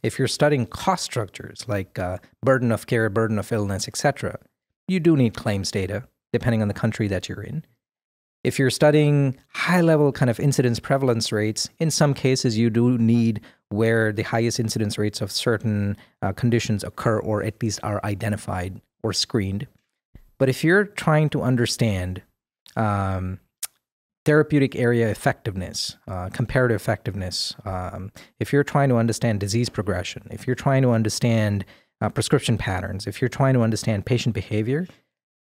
If you're studying cost structures like uh, burden of care, burden of illness, et cetera, you do need claims data, depending on the country that you're in. If you're studying high-level kind of incidence prevalence rates, in some cases you do need where the highest incidence rates of certain uh, conditions occur or at least are identified or screened. But if you're trying to understand um, therapeutic area effectiveness, uh, comparative effectiveness, um, if you're trying to understand disease progression, if you're trying to understand uh, prescription patterns, if you're trying to understand patient behavior,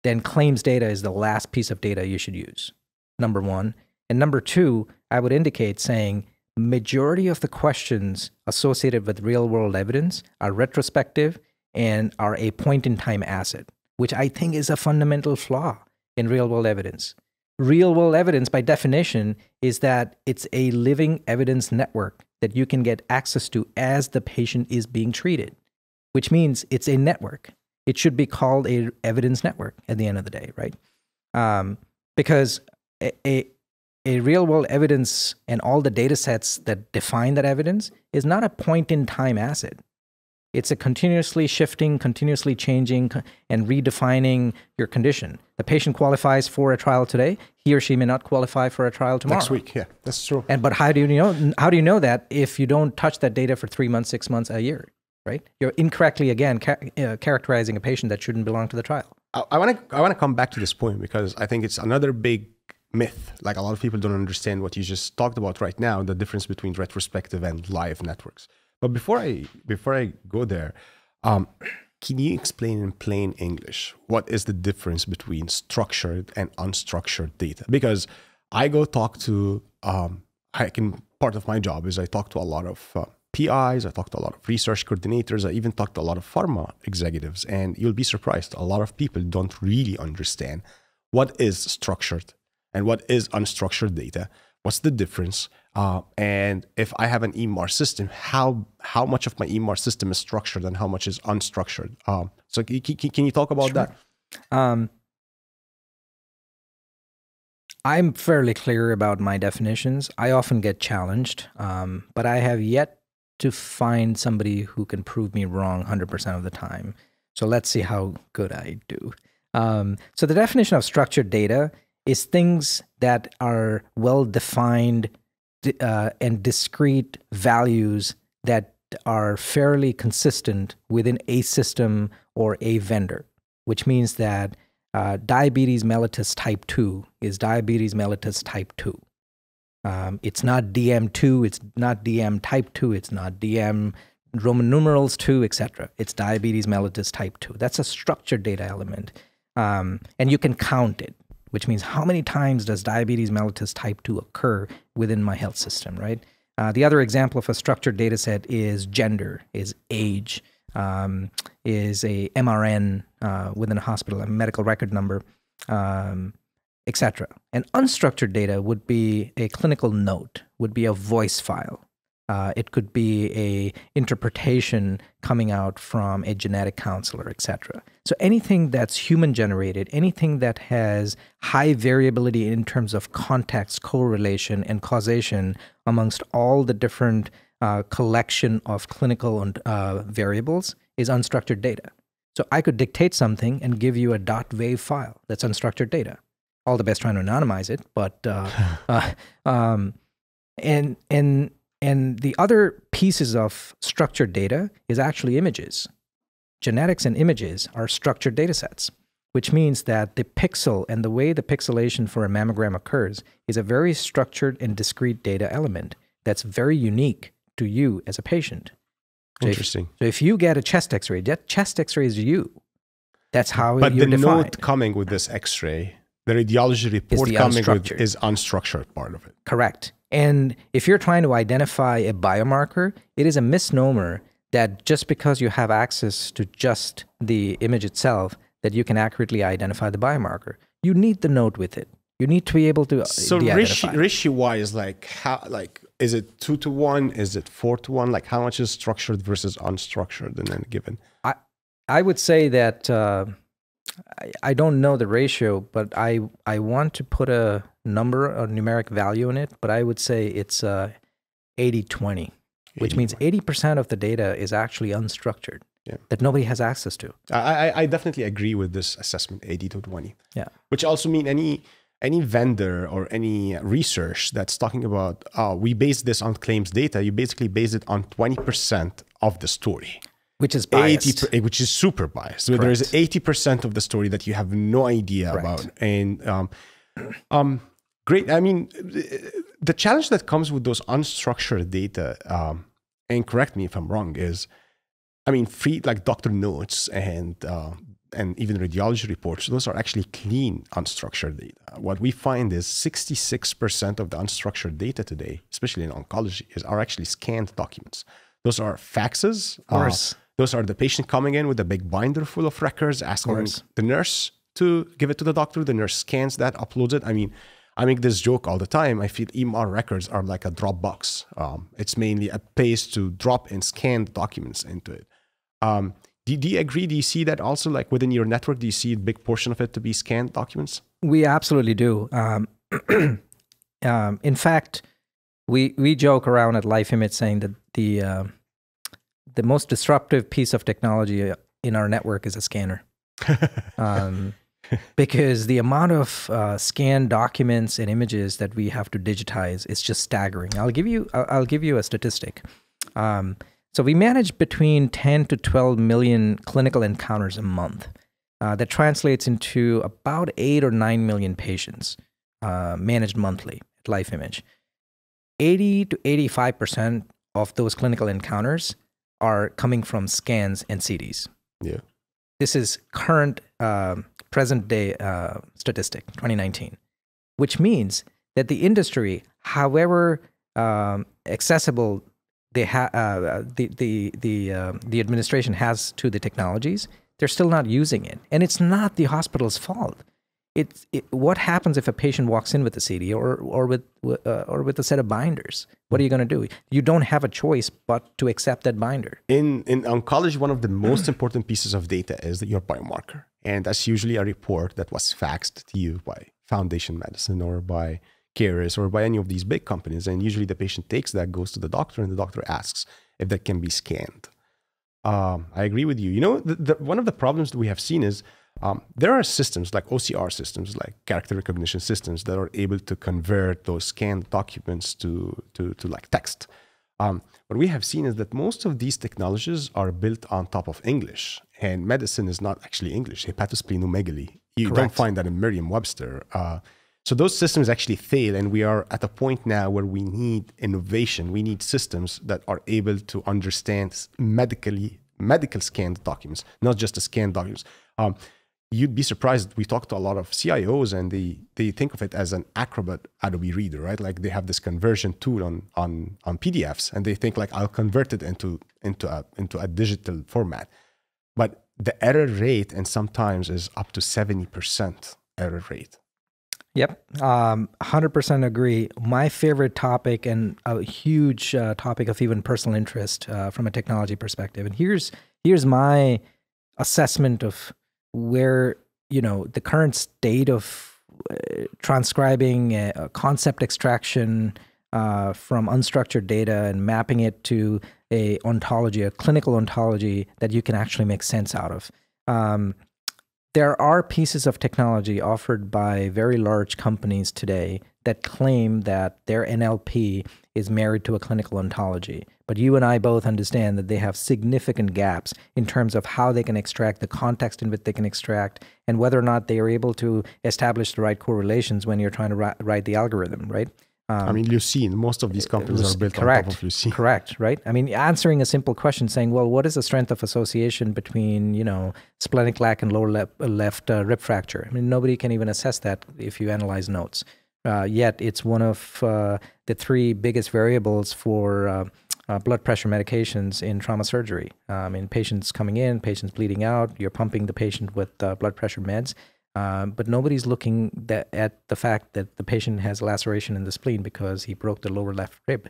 then claims data is the last piece of data you should use, number one. And number two, I would indicate saying majority of the questions associated with real-world evidence are retrospective and are a point-in-time asset, which I think is a fundamental flaw in real-world evidence. Real-world evidence, by definition, is that it's a living evidence network that you can get access to as the patient is being treated, which means it's a network. It should be called an evidence network at the end of the day, right? Um, because a, a, a real-world evidence and all the data sets that define that evidence is not a point-in-time asset. It's a continuously shifting, continuously changing, and redefining your condition. The patient qualifies for a trial today. He or she may not qualify for a trial tomorrow. Next week, yeah, that's true. And but how do you know? How do you know that if you don't touch that data for three months, six months, a year, right? You're incorrectly again ca uh, characterizing a patient that shouldn't belong to the trial. I want to I want to come back to this point because I think it's another big myth. Like a lot of people don't understand what you just talked about right now, the difference between retrospective and live networks. But before I before I go there, um, can you explain in plain English what is the difference between structured and unstructured data? Because I go talk to um, I can part of my job is I talk to a lot of uh, P Is, I talked to a lot of research coordinators, I even talked to a lot of pharma executives, and you'll be surprised, a lot of people don't really understand what is structured and what is unstructured data, what's the difference, uh, and if I have an E M R system, how how much of my E M R system is structured and how much is unstructured. Um, so can, can you talk about sure. that? Um, I'm fairly clear about my definitions. I often get challenged, um, but I have yet to find somebody who can prove me wrong one hundred percent of the time. So let's see how good I do. Um, so the definition of structured data is things that are well-defined uh, and discrete values that are fairly consistent within a system or a vendor, which means that uh, diabetes mellitus type two is diabetes mellitus type two. Um, it's not D M two, it's not D M type two, it's not D M Roman numerals two, et cetera. It's diabetes mellitus type two. That's a structured data element. Um, and you can count it, which means how many times does diabetes mellitus type two occur within my health system, right? Uh, the other example of a structured data set is gender, is age, um, is a M R N uh, within a hospital, a medical record number, um, et cetera. And unstructured data would be a clinical note, would be a voice file. Uh, it could be a interpretation coming out from a genetic counselor, et cetera. So anything that's human generated, anything that has high variability in terms of context, correlation, and causation amongst all the different uh, collection of clinical and, uh, variables is unstructured data. So I could dictate something and give you a dot wave file. That's unstructured data. All the best trying to anonymize it, but uh, uh, um, and and and the other pieces of structured data is actually images. Genetics and images are structured data sets, which means that the pixel and the way the pixelation for a mammogram occurs is a very structured and discrete data element that's very unique to you as a patient. So Interesting. If, so if you get a chest X-ray, that chest X-ray is you. That's how you're defined. But the note coming with this X-ray. The radiology report is the coming with is unstructured part of it. Correct. And if you're trying to identify a biomarker, it is a misnomer that just because you have access to just the image itself, that you can accurately identify the biomarker. You need the note with it. You need to be able to so ratio ratio-wise, like how, like is it two to one? Is it four to one? Like how much is structured versus unstructured in any given? I I would say that. Uh, I don't know the ratio, but I, I want to put a number, a numeric value in it, but I would say it's uh, eighty twenty, which means eighty percent of the data is actually unstructured, yeah, that nobody has access to. I, I definitely agree with this assessment, eighty to twenty. Yeah. Which also mean any, any vendor or any research that's talking about, oh, we base this on claims data, you basically base it on twenty percent of the story. Which is biased. eighty per, which is super biased. So there's eighty percent of the story that you have no idea Correct. about. And um, um, great. I mean, the challenge that comes with those unstructured data, um, and correct me if I'm wrong, is, I mean, free like doctor notes and uh, and even radiology reports, those are actually clean unstructured data. What we find is sixty-six percent of the unstructured data today, especially in oncology, is are actually scanned documents. Those are faxes. Uh, Those are the patient coming in with a big binder full of records, asking the nurse to give it to the doctor. The nurse scans that, uploads it. I mean, I make this joke all the time. I feel E M R records are like a Dropbox. Um, it's mainly a place to drop and scan documents into it. Um, do, do you agree? Do you see that also like within your network? Do you see a big portion of it to be scanned documents? We absolutely do. Um, um, in fact, we, we joke around at LifeImage saying that the... Uh, the most disruptive piece of technology in our network is a scanner. Um, because the amount of uh, scanned documents and images that we have to digitize is just staggering. I'll give you, I'll, I'll give you a statistic. Um, so we manage between ten to twelve million clinical encounters a month. Uh, that translates into about eight or nine million patients uh, managed monthly at LifeImage. eighty to eighty-five percent of those clinical encounters are coming from scans and C Ds. Yeah. This is current, uh, present day uh, statistic, twenty nineteen, which means that the industry, however um, accessible they ha uh, the, the, the, uh, the administration has to the technologies, they're still not using it. And it's not the hospital's fault. It's, it, what happens if a patient walks in with a C D or, or, with, uh, or with a set of binders? What are you going to do? You don't have a choice but to accept that binder. In, in oncology, one of the most important pieces of data is your biomarker. And that's usually a report that was faxed to you by Foundation Medicine or by Caris or by any of these big companies. And usually the patient takes that, goes to the doctor, and the doctor asks if that can be scanned. Um, I agree with you. You know, the, the, one of the problems that we have seen is um, there are systems like O C R systems, like character recognition systems that are able to convert those scanned documents to, to, to like text. Um, what we have seen is that most of these technologies are built on top of English, and medicine is not actually English. Hepatosplenomegaly. You Correct. Don't find that in Merriam-Webster. Uh, so those systems actually fail, and we are at a point now where we need innovation. We need systems that are able to understand medically, medical scanned documents, not just the scanned documents. Um, you'd be surprised. We talk to a lot of C I Os, and they, they think of it as an Acrobat Adobe Reader, right? Like they have this conversion tool on, on, on P D Fs, and they think like, I'll convert it into, into, a, into a digital format. But the error rate, and sometimes is up to seventy percent error rate. Yep, um, one hundred percent agree. My favorite topic and a huge uh, topic of even personal interest uh, from a technology perspective. And here's here's my assessment of where, you know, the current state of uh, transcribing a, a concept extraction uh, from unstructured data and mapping it to a ontology, a clinical ontology that you can actually make sense out of. Um, There are pieces of technology offered by very large companies today that claim that their N L P is married to a clinical ontology. But you and I both understand that they have significant gaps in terms of how they can extract, the context in which they can extract, and whether or not they are able to establish the right correlations when you're trying to write the algorithm, right? Um, I mean, Lucene, most of these companies was, are built correct, on top of Lucene. Correct, right? I mean, answering a simple question saying, well, what is the strength of association between, you know, splenic lac and lower left, left uh, rib fracture? I mean, nobody can even assess that if you analyze notes. Uh, yet it's one of uh, the three biggest variables for uh, uh, blood pressure medications in trauma surgery. Um, in patients coming in, patients bleeding out, you're pumping the patient with uh, blood pressure meds. Um, but nobody's looking that, at the fact that the patient has laceration in the spleen because he broke the lower left rib.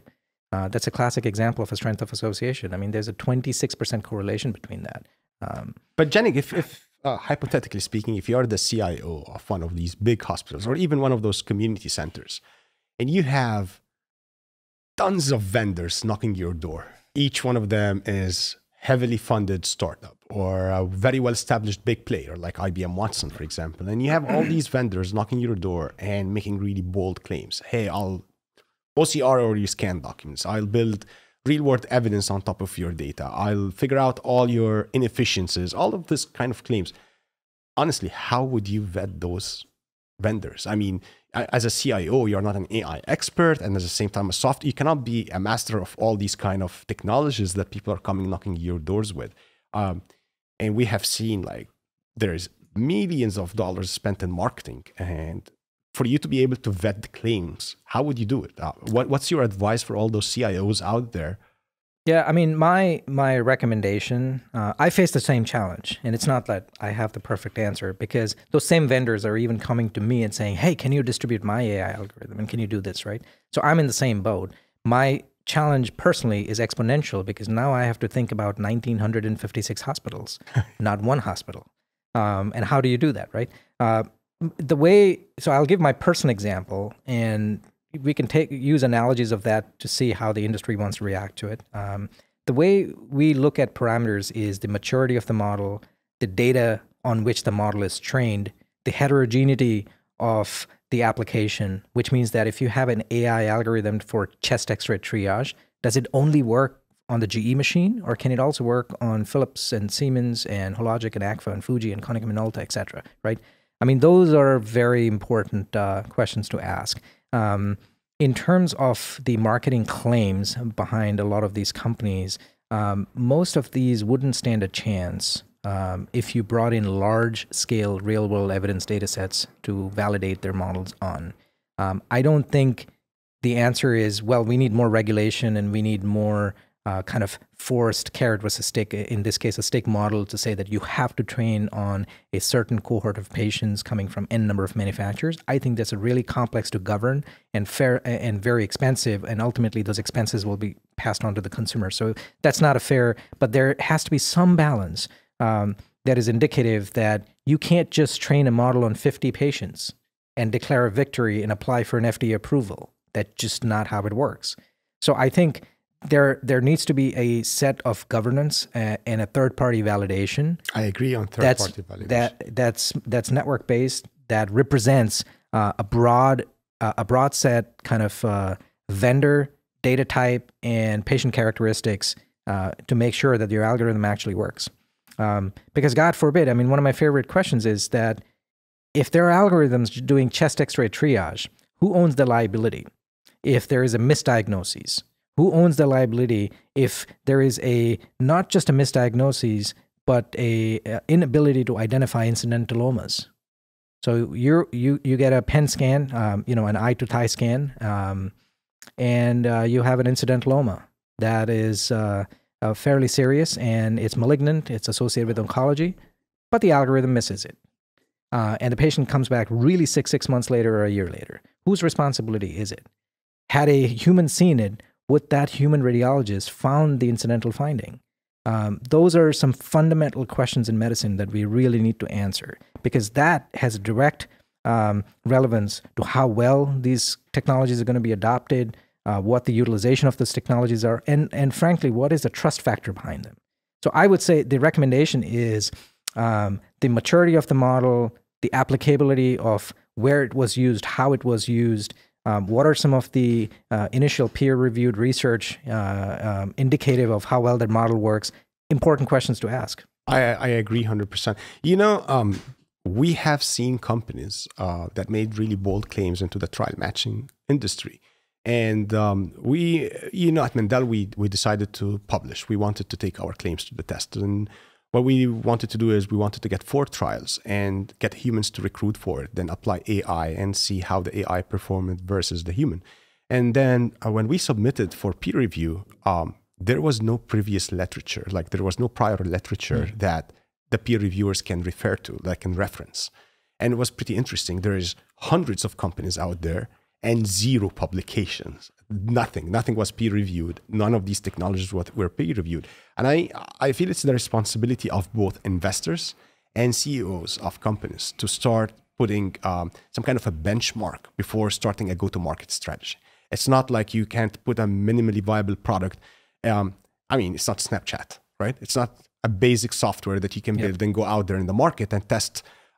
Uh, that's a classic example of a strength of association. I mean, there's a twenty-six percent correlation between that. Um, but Janik, if, if uh, hypothetically speaking, if you are the C I O of one of these big hospitals or even one of those community centers, and you have tons of vendors knocking your door, each one of them is heavily funded startup or a very well-established big player like I B M Watson, for example. And you have all these vendors knocking your door and making really bold claims. Hey, I'll O C R or you scan documents. I'll build real-world evidence on top of your data. I'll figure out all your inefficiencies, all of this kind of claims. Honestly, how would you vet those vendors? I mean, as a C I O, you're not an A I expert, and at the same time, a soft, you cannot be a master of all these kind of technologies that people are coming knocking your doors with. Um, and we have seen like there's millions of dollars spent in marketing, and for you to be able to vet the claims, how would you do it? Uh, what, what's your advice for all those C I Os out there? Yeah, I mean, my my recommendation, uh, I face the same challenge, and it's not that I have the perfect answer, because those same vendors are even coming to me and saying, hey, can you distribute my A I algorithm, and can you do this, right? So I'm in the same boat. My challenge personally is exponential, because now I have to think about one thousand nine hundred fifty-six hospitals, not one hospital. Um, and how do you do that, right? Uh, the way, so I'll give my personal example, and we can take use analogies of that to see how the industry wants to react to it. Um, the way we look at parameters is the maturity of the model, the data on which the model is trained, the heterogeneity of the application, which means that if you have an A I algorithm for chest x-ray triage, does it only work on the G E machine, or can it also work on Philips and Siemens and Hologic and A C F A and Fuji and Konica Minolta, et cetera, right? I mean, those are very important uh, questions to ask. Um, in terms of the marketing claims behind a lot of these companies, um, most of these wouldn't stand a chance um, if you brought in large-scale real-world evidence data sets to validate their models on. Um, I don't think the answer is, well, we need more regulation and we need more Uh, kind of forced carrot versus stick, in this case a stick model, to say that you have to train on a certain cohort of patients coming from n number of manufacturers. I think that's a really complex to govern and fair and very expensive, and ultimately those expenses will be passed on to the consumer. So that's not a fair, but there has to be some balance um, that is indicative that you can't just train a model on fifty patients and declare a victory and apply for an F D A approval. That's just not how it works. So I think There, there needs to be a set of governance uh, and a third-party validation. I agree on third-party validation. That, that's that's network-based. That represents uh, a broad, uh, a broad set kind of uh, vendor data type and patient characteristics uh, to make sure that your algorithm actually works. Um, because God forbid, I mean, one of my favorite questions is that if there are algorithms doing chest X-ray triage, who owns the liability if there is a misdiagnosis? Who owns the liability if there is a not just a misdiagnosis, but a, a inability to identify incidentalomas? So you you you get a pen scan, um, you know, an eye to thigh scan, um, and uh, you have an incidentaloma that is uh, uh, fairly serious and it's malignant. It's associated with oncology, but the algorithm misses it, uh, and the patient comes back really sick six months later or a year later. Whose responsibility is it? Had a human seen it, would that human radiologist found the incidental finding? Um, those are some fundamental questions in medicine that we really need to answer, because that has direct um, relevance to how well these technologies are going to be adopted, uh, what the utilization of those technologies are, and, and frankly, what is the trust factor behind them. So I would say the recommendation is um, the maturity of the model, the applicability of where it was used, how it was used, Um, what are some of the uh, initial peer-reviewed research uh, um, indicative of how well that model works? Important questions to ask. I, I agree one hundred percent. You know, um, we have seen companies uh, that made really bold claims into the trial matching industry. And um, we, you know, at Mendel, we, we decided to publish. We wanted to take our claims to the test. And what we wanted to do is we wanted to get four trials and get humans to recruit for it, then apply A I and see how the A I performed versus the human. And then uh, when we submitted for peer review, um, there was no previous literature, like there was no prior literature mm-hmm. that the peer reviewers can refer to, like can reference. And it was pretty interesting. There is hundreds of companies out there and zero publications. Nothing, nothing was peer-reviewed. None of these technologies were peer-reviewed. And I, I feel it's the responsibility of both investors and C E Os of companies to start putting um, some kind of a benchmark before starting a go-to-market strategy. It's not like you can't put a minimally viable product. Um, I mean, it's not Snapchat, right? It's not a basic software that you can build yep. and go out there in the market and test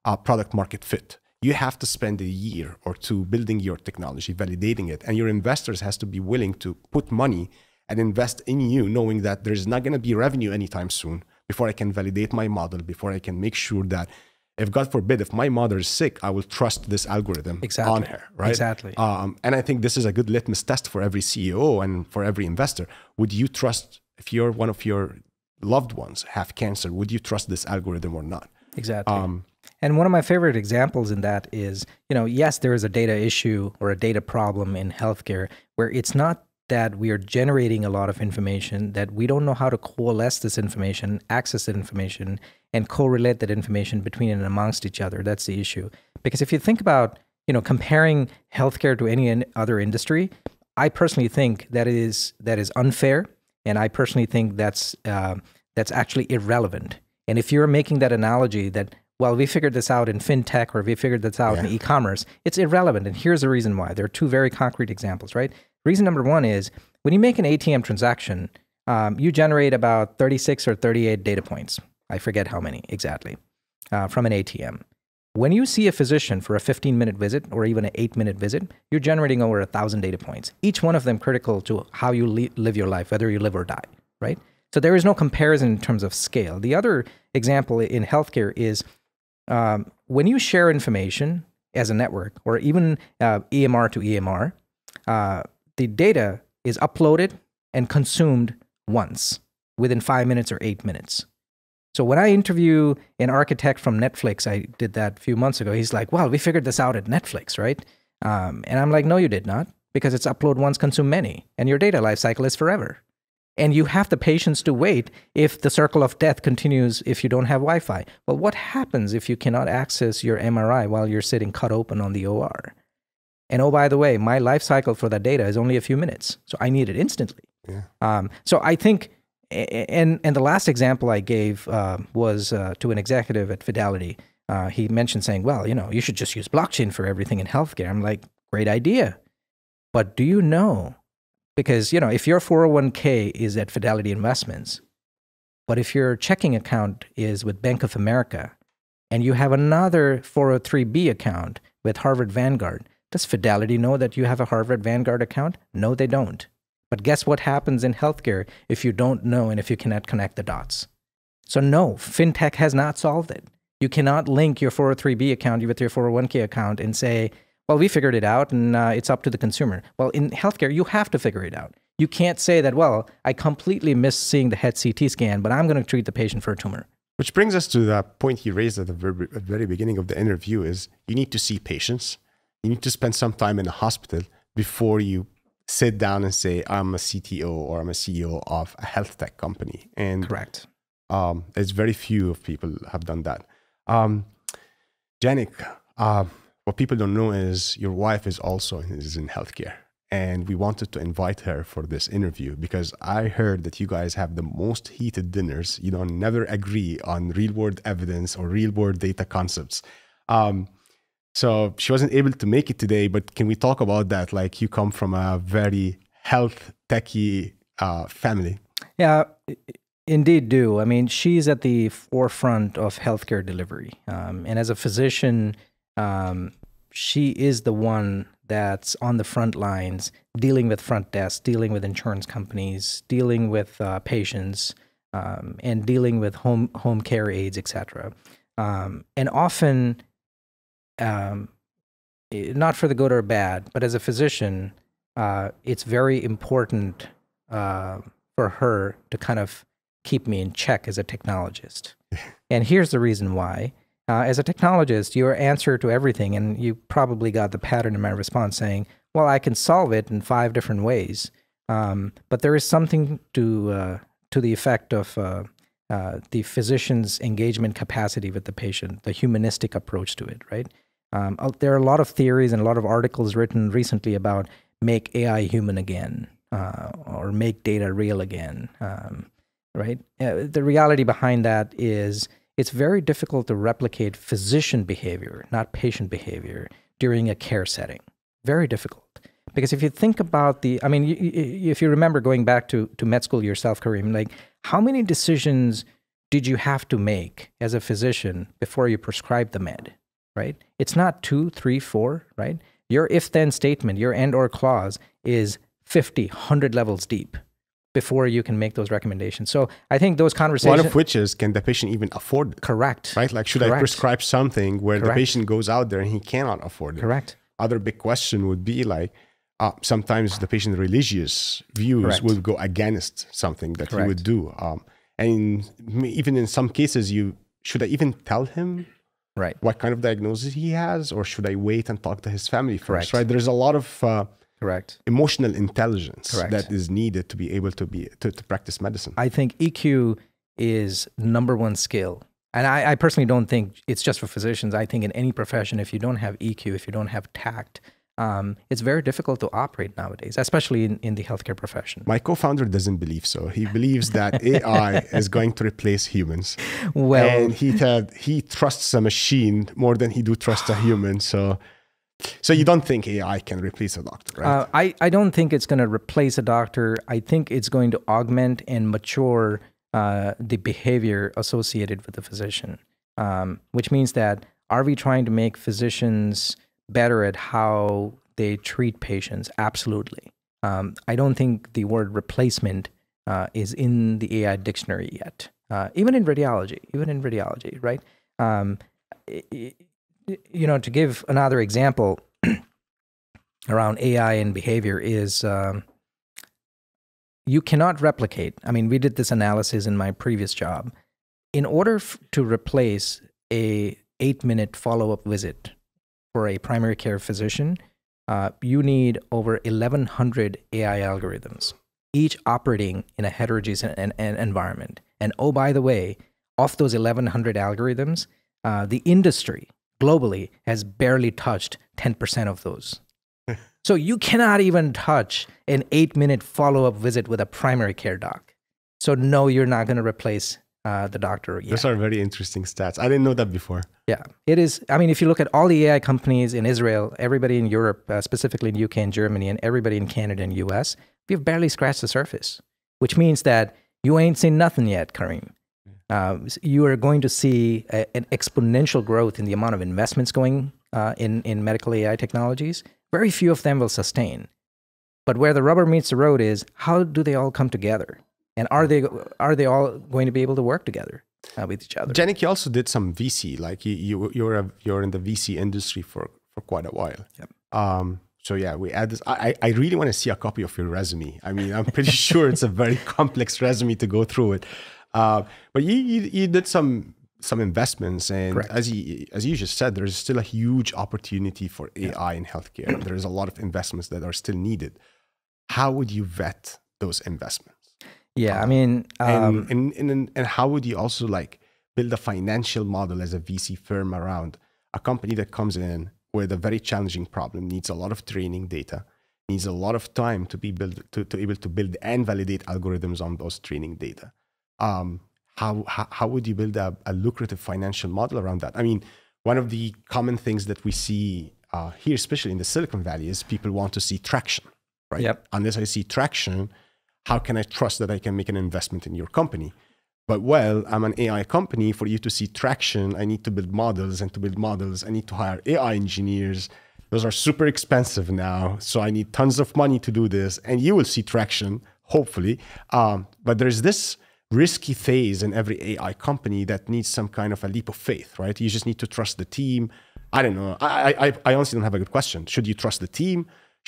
uh, product market fit. You have to spend a year or two building your technology, validating it, and your investors has to be willing to put money and invest in you, knowing that there's not going to be revenue anytime soon before I can validate my model, before I can make sure that, if God forbid, if my mother is sick, I will trust this algorithm exactly. on her, right? Exactly. Um, and I think this is a good litmus test for every C E O and for every investor. Would you trust, if you're one of your loved ones have cancer, would you trust this algorithm or not? Exactly. Um, And one of my favorite examples in that is, you know, yes, there is a data issue or a data problem in healthcare where it's not that we are generating a lot of information, that we don't know how to coalesce this information, access that information, and correlate that information between and amongst each other. That's the issue. Because if you think about, you know, comparing healthcare to any other industry, I personally think that is, that is unfair. And I personally think that's, uh, that's actually irrelevant. And if you're making that analogy that, well, we figured this out in fintech, or we figured this out yeah. in e-commerce, it's irrelevant. And here's the reason why. There are two very concrete examples, right? Reason number one is when you make an A T M transaction, um, you generate about thirty-six or thirty-eight data points. I forget how many exactly uh, from an A T M. When you see a physician for a fifteen minute visit or even an eight minute visit, you're generating over a thousand data points, each one of them critical to how you li live your life, whether you live or die, right? So there is no comparison in terms of scale. The other example in healthcare is um, when you share information as a network or even uh, E M R to E M R, uh, the data is uploaded and consumed once within five minutes or eight minutes. So when I interview an architect from Netflix, I did that a few months ago, he's like, well, we figured this out at Netflix, right? Um, and I'm like, no, you did not, because it's upload once, consume many, and your data lifecycle is forever. And you have the patience to wait if the circle of death continues if you don't have Wi-Fi. Well, what happens if you cannot access your M R I while you're sitting cut open on the O R? And oh, by the way, my life cycle for that data is only a few minutes, so I need it instantly. Yeah. Um, so I think, and, and the last example I gave uh, was uh, to an executive at Fidelity. Uh, he mentioned saying, well, you know, you should just use blockchain for everything in healthcare. I'm like, great idea. But do you know? Because, you know, if your four oh one K is at Fidelity Investments, but if your checking account is with Bank of America and you have another four oh three B account with Harvard Vanguard, does Fidelity know that you have a Harvard Vanguard account? No, they don't. But guess what happens in healthcare if you don't know and if you cannot connect the dots? So no, fintech has not solved it. You cannot link your four oh three B account with your four oh one K account and say, well, we figured it out and uh, it's up to the consumer. Well, in healthcare, you have to figure it out. You can't say that, well, I completely missed seeing the head C T scan, but I'm going to treat the patient for a tumor. Which brings us to the point he raised at the very, very beginning of the interview is you need to see patients. You need to spend some time in the hospital before you sit down and say, I'm a C T O or I'm a C E O of a health tech company. And correct. Um, it's very few of people have done that. Um, Janak, uh, what people don't know is your wife is also is in healthcare, and we wanted to invite her for this interview because I heard that you guys have the most heated dinners. You don't never agree on real world evidence or real world data concepts. Um, so she wasn't able to make it today, but can we talk about that? Like you come from a very health techie uh, family. Yeah, indeed do. I mean, she's at the forefront of healthcare delivery. Um, and as a physician, Um, she is the one that's on the front lines, dealing with front desks, dealing with insurance companies, dealing with uh, patients, um, and dealing with home home care aides, et cetera. Um, and often, um, not for the good or bad, but as a physician, uh, it's very important uh, for her to kind of keep me in check as a technologist. And here's the reason why. Uh, as a technologist, your answer to everything, and you probably got the pattern in my response saying, well, I can solve it in five different ways. Um, but there is something to, uh, to the effect of uh, uh, the physician's engagement capacity with the patient, the humanistic approach to it, right? Um, there are a lot of theories and a lot of articles written recently about make A I human again, uh, or make data real again, um, right? Uh, the reality behind that is it's very difficult to replicate physician behavior, not patient behavior, during a care setting. Very difficult. Because if you think about the, I mean, you, you, if you remember going back to, to med school yourself, Kareem, like how many decisions did you have to make as a physician before you prescribed the med, right? It's not two, three, four, right? Your if-then statement, your and/or clause is fifty, a hundred levels deep before you can make those recommendations. So I think those conversations... One of which is, can the patient even afford it? Correct. Right? Like, should Correct. I prescribe something where Correct. The patient goes out there and he cannot afford it? Correct. Other big question would be like, uh, sometimes the patient's religious views Correct. Will go against something that Correct. He would do. Um, and even in some cases, you should I even tell him right. what kind of diagnosis he has? Or should I wait and talk to his family first? Correct. Right? There's a lot of... Uh, Correct. Emotional intelligence Correct. That is needed to be able to be to, to practice medicine. I think E Q is number one skill. And I, I personally don't think it's just for physicians. I think in any profession, if you don't have E Q, if you don't have tact, um, it's very difficult to operate nowadays, especially in, in the healthcare profession. My co-founder doesn't believe so. He believes that A I is going to replace humans. Well, and he, had, he trusts a machine more than he do trust a human. So... So you don't think A I can replace a doctor, right? Uh, I, I don't think it's going to replace a doctor. I think it's going to augment and mature uh, the behavior associated with the physician, um, which means that Are we trying to make physicians better at how they treat patients? Absolutely. Um, I don't think the word replacement uh, is in the A I dictionary yet, uh, even in radiology, even in radiology, right? Um, it, you know, to give another example around A I and behavior is um, you cannot replicate. I mean, we did this analysis in my previous job. In order f to replace a eight-minute follow-up visit for a primary care physician, Uh, you need over eleven hundred A I algorithms, each operating in a heterogeneous an, an environment. And oh, by the way, of those eleven hundred algorithms, uh, the industry globally has barely touched ten percent of those. So you cannot even touch an eight-minute follow-up visit with a primary care doc. So no, you're not going to replace uh, the doctor yet. Those are very interesting stats. I didn't know that before. Yeah, it is. I mean, if you look at all the A I companies in Israel, everybody in Europe, uh, specifically in U K and Germany, and everybody in Canada and U S, we've barely scratched the surface, which means that you ain't seen nothing yet, Kareem. Uh, you are going to see a, an exponential growth in the amount of investments going uh, in, in medical A I technologies. Very few of them will sustain. But where the rubber meets the road is, how do they all come together? And are they, are they all going to be able to work together? Uh, with each other. Janak, you also did some V C, like you, you, you're a, you're in the V C industry for, for quite a while. Yep. Um, so yeah, we add this. I, I really want to see a copy of your resume. I mean, I'm pretty sure it's a very complex resume to go through it. Uh, but you, you, you did some, some investments, and correct. as you, as you just said, there's still a huge opportunity for A I yeah. in healthcare. There's a lot of investments that are still needed. How would you vet those investments? Yeah, I mean, um, and, and and and how would you also like build a financial model as a V C firm around a company that comes in with a very challenging problem, needs a lot of training data, needs a lot of time to be build to to able to build and validate algorithms on those training data. Um, how, how how would you build a, a lucrative financial model around that? I mean, one of the common things that we see uh, here, especially in the Silicon Valley, is people want to see traction, right? Yep. Unless I see traction, how can I trust that I can make an investment in your company? But well, I'm an A I company. For you to see traction, I need to build models, and to build models, I need to hire A I engineers. Those are super expensive now. So I need tons of money to do this, and you will see traction, hopefully. Um, but there's this risky phase in every A I company that needs some kind of a leap of faith, right? You just need to trust the team. I don't know. I, I, I honestly don't have a good question. Should you trust the team?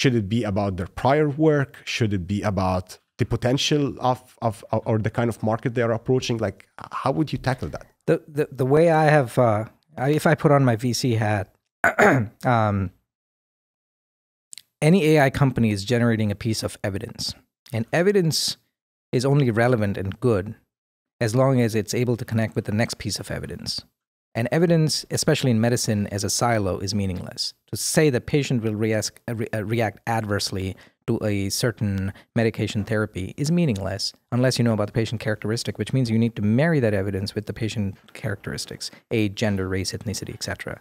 Should it be about their prior work? Should it be about the potential of, of, or the kind of market they're approaching? Like, how would you tackle that? The, the, the way I have, uh, I, if I put on my V C hat, um, any A I company is generating a piece of evidence. And evidence is only relevant and good as long as it's able to connect with the next piece of evidence. And evidence, especially in medicine as a silo, is meaningless. To say the patient will react, react adversely to a certain medication therapy is meaningless unless you know about the patient characteristic, which means you need to marry that evidence with the patient characteristics, age, gender, race, ethnicity, et cetera.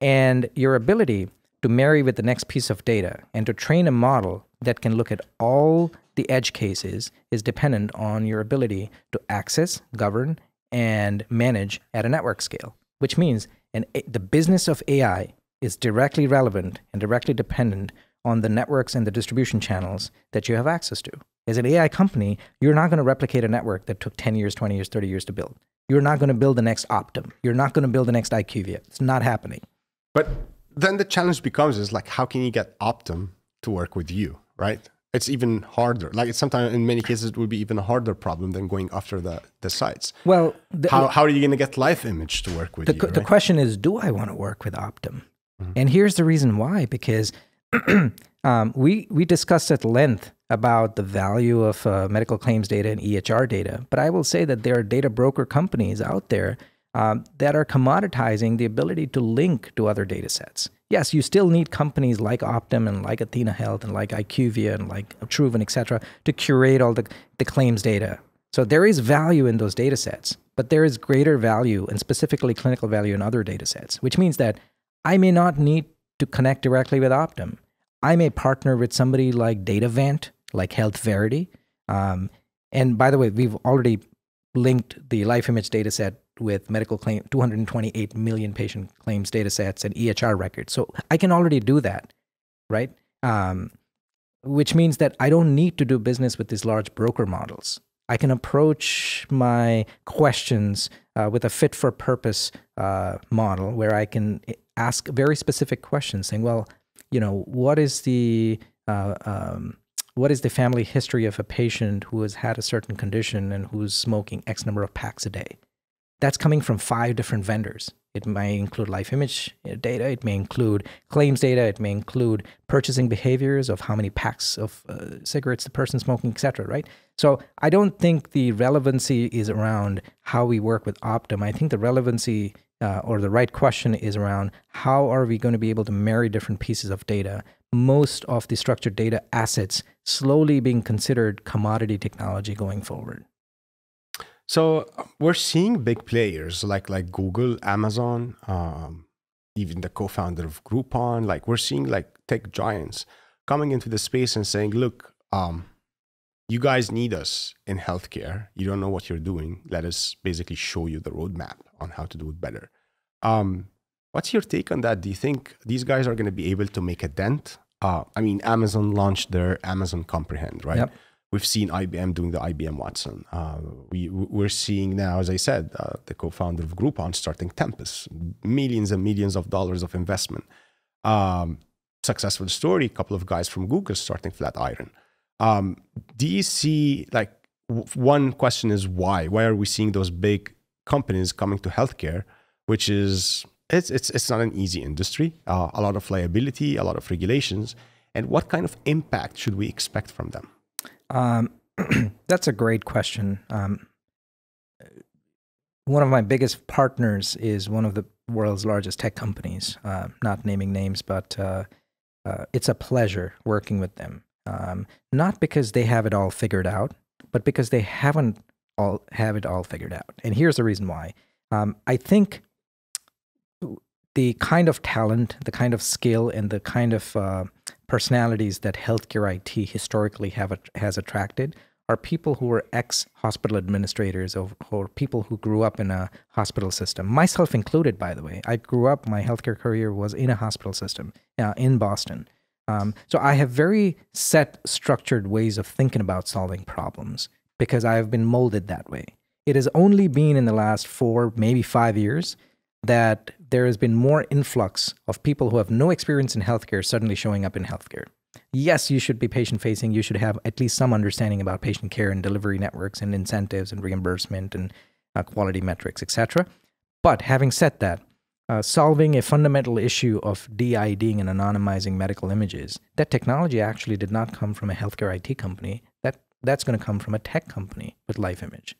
And your ability to marry with the next piece of data and to train a model that can look at all the edge cases is dependent on your ability to access, govern, and manage at a network scale. Which means an, the business of A I is directly relevant and directly dependent on the networks and the distribution channels that you have access to. As an A I company, you're not going to replicate a network that took ten years, twenty years, thirty years to build. You're not going to build the next Optum. You're not going to build the next IQVIA. It's not happening. But then the challenge becomes is like, how can you get Optum to work with you, right? It's even harder. Like it's sometimes, in many cases, it would be even a harder problem than going after the, the sites. Well, the, how, how are you going to get LifeImage to work with the, you? The right? question is, do I want to work with Optum? Mm-hmm. And here's the reason why, because um, we, we discussed at length about the value of uh, medical claims data and E H R data. But I will say that there are data broker companies out there um, that are commoditizing the ability to link to other data sets. Yes, you still need companies like Optum and like Athena Health and like IQVIA and like Truven, et cetera, to curate all the, the claims data. So there is value in those data sets, but there is greater value and specifically clinical value in other data sets, which means that I may not need to connect directly with Optum. I may partner with somebody like Datavant, like Health Verity. Um, and by the way, we've already linked the LifeImage data set with medical claim, two hundred twenty-eight million patient claims data sets and E H R records. So I can already do that, right? Um, which means that I don't need to do business with these large broker models. I can approach my questions uh, with a fit for purpose uh, model where I can ask very specific questions saying, well, you know, what is the, uh, um, what is the family history of a patient who has had a certain condition and who's smoking X number of packs a day? That's coming from five different vendors. It may include LifeImage data, it may include claims data, it may include purchasing behaviors of how many packs of uh, cigarettes the person's smoking, et cetera, right? So I don't think the relevancy is around how we work with Optum. I think the relevancy uh, or the right question is around how are we going to be able to marry different pieces of data, most of the structured data assets slowly being considered commodity technology going forward. So we're seeing big players like like Google, Amazon, um, even the co-founder of Groupon. Like we're seeing like tech giants coming into the space and saying, "Look, um, you guys need us in healthcare. You don't know what you're doing. Let us basically show you the roadmap on how to do it better." Um, what's your take on that? Do you think these guys are going to be able to make a dent? Uh, I mean, Amazon launched their Amazon Comprehend, right? Yep. We've seen I B M doing the I B M Watson. Uh, we, we're seeing now, as I said, uh, the co-founder of Groupon starting Tempest, millions and millions of dollars of investment. Um, successful story, a couple of guys from Google starting Flatiron. Um, do you see, like, one question is why? Why are we seeing those big companies coming to healthcare, which is, it's, it's, it's not an easy industry, uh, a lot of liability, a lot of regulations, and what kind of impact should we expect from them? Um, that's a great question. Um, one of my biggest partners is one of the world's largest tech companies, uh, not naming names, but uh, uh, it's a pleasure working with them. Um, not because they have it all figured out, but because they haven't all have it all figured out. And here's the reason why. Um, I think the kind of talent, the kind of skill, and the kind of uh, personalities that healthcare I T historically have has attracted are people who were ex-hospital administrators or, or people who grew up in a hospital system, myself included, by the way. I grew up, my healthcare career was in a hospital system uh, in Boston. Um, so I have very set, structured ways of thinking about solving problems because I have been molded that way. It has only been in the last four, maybe five years that there has been more influx of people who have no experience in healthcare suddenly showing up in healthcare. Yes, you should be patient-facing. You should have at least some understanding about patient care and delivery networks and incentives and reimbursement and uh, quality metrics, et cetera. But having said that, uh, solving a fundamental issue of de-IDing and anonymizing medical images, that technology actually did not come from a healthcare I T company. That, that's going to come from a tech company with LifeImage.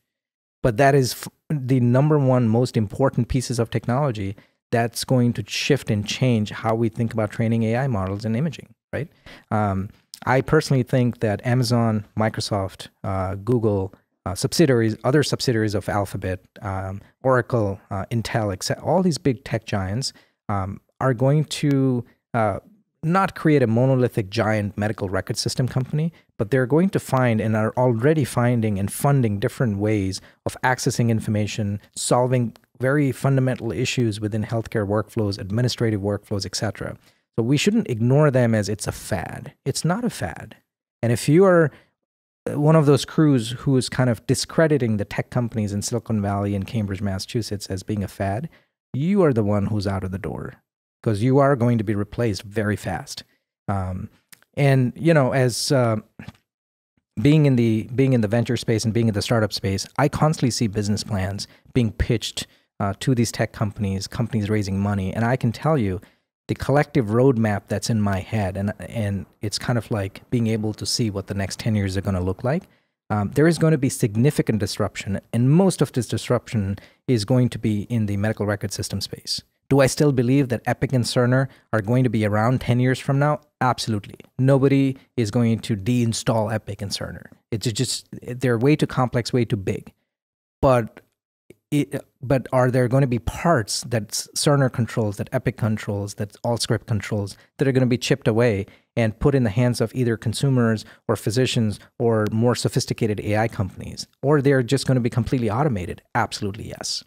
But that is f the number one most important pieces of technology that's going to shift and change how we think about training A I models and imaging, right? Um, I personally think that Amazon, Microsoft, uh, Google, uh, subsidiaries, other subsidiaries of Alphabet, um, Oracle, uh, Intel, all these big tech giants um, are going to uh, not create a monolithic giant medical record system company, but they're going to find and are already finding and funding different ways of accessing information, solving very fundamental issues within healthcare workflows, administrative workflows, et cetera. So we shouldn't ignore them as it's a fad. It's not a fad. And if you are one of those crews who is kind of discrediting the tech companies in Silicon Valley and Cambridge, Massachusetts as being a fad, you are the one who's out of the door, because you are going to be replaced very fast. Um, and, you know, as uh, being in the being in the venture space and being in the startup space, I constantly see business plans being pitched uh, to these tech companies, companies raising money. And I can tell you the collective roadmap that's in my head, and, and it's kind of like being able to see what the next ten years are going to look like. Um, there is going to be significant disruption, and most of this disruption is going to be in the medical record system space. Do I still believe that Epic and Cerner are going to be around ten years from now? Absolutely. Nobody is going to deinstall Epic and Cerner. It's just, they're way too complex, way too big. But It, but are there going to be parts that Cerner controls, that Epic controls, that Allscript controls, that are going to be chipped away and put in the hands of either consumers or physicians or more sophisticated A I companies? Or they're just going to be completely automated? Absolutely, yes.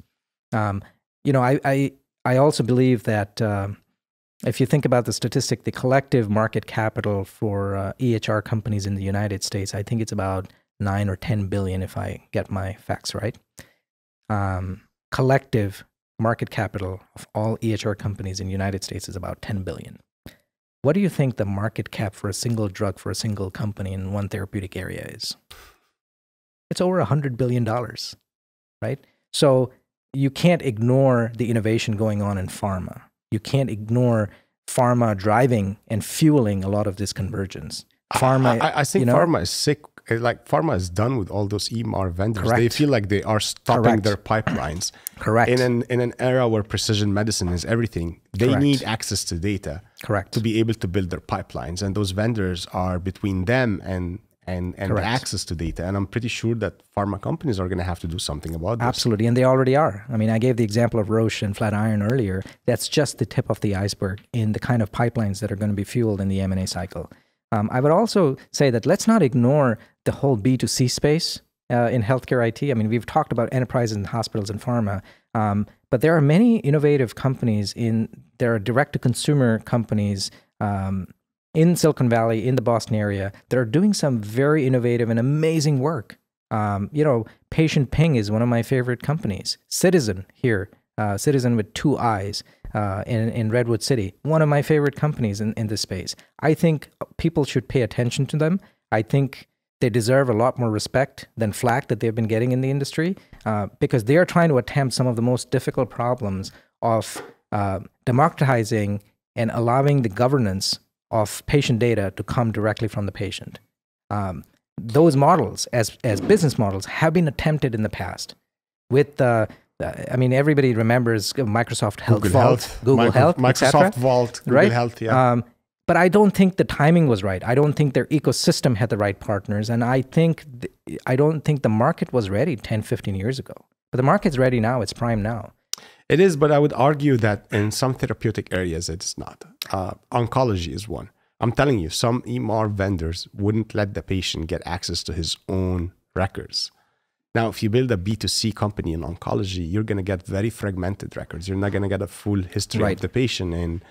Um, you know, I, I, I also believe that uh, if you think about the statistic, the collective market capital for uh, E H R companies in the United States, I think it's about nine or ten billion, if I get my facts right. Um, collective market capital of all E H R companies in the United States is about ten billion. What do you think the market cap for a single drug for a single company in one therapeutic area is? It's over one hundred billion dollars, right? So you can't ignore the innovation going on in pharma. You can't ignore pharma driving and fueling a lot of this convergence. Pharma, I, I, I think you know, pharma is sick. Like pharma is done with all those E M R vendors. Correct. They feel like they are stopping Correct. Their pipelines. Correct. In an, in an era where precision medicine is everything, they Correct. Need access to data Correct. To be able to build their pipelines. And those vendors are between them and, and, and the access to data. And I'm pretty sure that pharma companies are going to have to do something about this. Absolutely. And they already are. I mean, I gave the example of Roche and Flatiron earlier. That's just the tip of the iceberg in the kind of pipelines that are going to be fueled in the M and A cycle. Um, I would also say that let's not ignore the whole B two C space uh, in healthcare I T. I mean, we've talked about enterprises and hospitals and pharma, um, but there are many innovative companies in, there are direct-to-consumer companies um, in Silicon Valley, in the Boston area, that are doing some very innovative and amazing work. Um, you know, Patient Ping is one of my favorite companies. Citizen here, uh, Citizen with two I's. Uh, in, in Redwood City, one of my favorite companies in, in this space. I think people should pay attention to them. I think they deserve a lot more respect than flack that they've been getting in the industry uh, because they are trying to attempt some of the most difficult problems of uh, democratizing and allowing the governance of patient data to come directly from the patient. Um, those models, as, as business models, have been attempted in the past with the uh, I mean, everybody remembers Microsoft Health Google Vault, Health, Google Micro, Health, Microsoft Vault, Google right? Health, yeah. Um, but I don't think the timing was right. I don't think their ecosystem had the right partners, and I think the, I don't think the market was ready ten, fifteen years ago. But the market's ready now. It's prime now. It is, but I would argue that in some therapeutic areas, it's not. Uh, oncology is one. I'm telling you, some E M R vendors wouldn't let the patient get access to his own records. Now, if you build a B two C company in oncology, you're going to get very fragmented records. You're not going to get a full history right. of the patient. And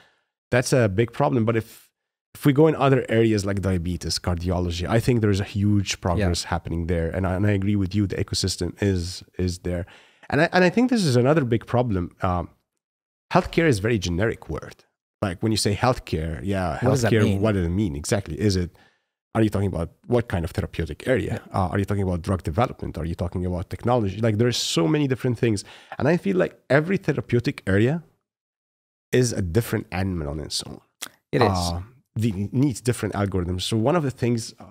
that's a big problem. But if, if we go in other areas like diabetes, cardiology, I think there's a huge progress yeah. happening there. And I, and I agree with you, the ecosystem is, is there. And I, and I think this is another big problem. Um, healthcare is a very generic word. Like when you say healthcare, yeah, what healthcare, what does it mean exactly? Is it... Are you talking about what kind of therapeutic area? Yeah. Uh, are you talking about drug development? Are you talking about technology? Like there's so many different things. And I feel like every therapeutic area is a different animal on its own. It is. Uh, the, needs different algorithms. So one of the things uh,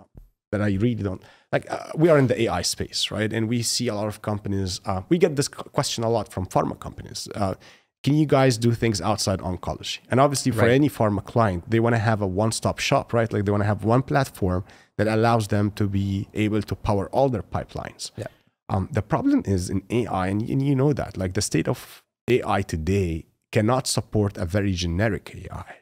that I really don't, like uh, we are in the A I space, right? And we see a lot of companies, uh, we get this question a lot from pharma companies. Uh, can you guys do things outside oncology? And obviously for right. any pharma client, they want to have a one-stop shop, right? Like they want to have one platform that allows them to be able to power all their pipelines. Yeah. Um, the problem is in A I, and, and you know that, like the state of A I today cannot support a very generic A I.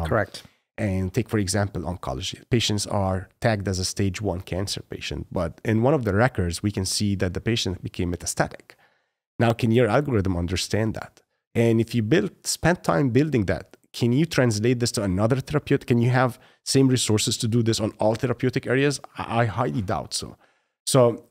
Um, Correct. And take, for example, oncology. Patients are tagged as a stage one cancer patient, but in one of the records, we can see that the patient became metastatic. Now, can your algorithm understand that? And if you build, spend time building that, can you translate this to another therapeutic? Can you have same resources to do this on all therapeutic areas? I, I highly doubt so. So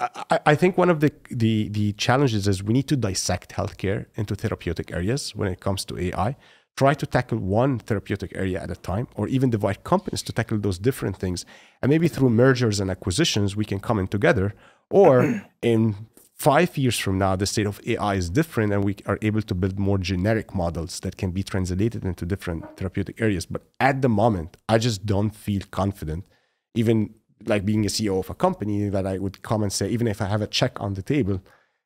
I, I think one of the, the, the challenges is we need to dissect healthcare into therapeutic areas when it comes to A I. Try to tackle one therapeutic area at a time, or even divide companies to tackle those different things. And maybe through mergers and acquisitions, we can come in together, or in... Five years from now, the state of A I is different and we are able to build more generic models that can be translated into different therapeutic areas. But at the moment, I just don't feel confident, even like being a C E O of a company, that I would come and say, even if I have a check on the table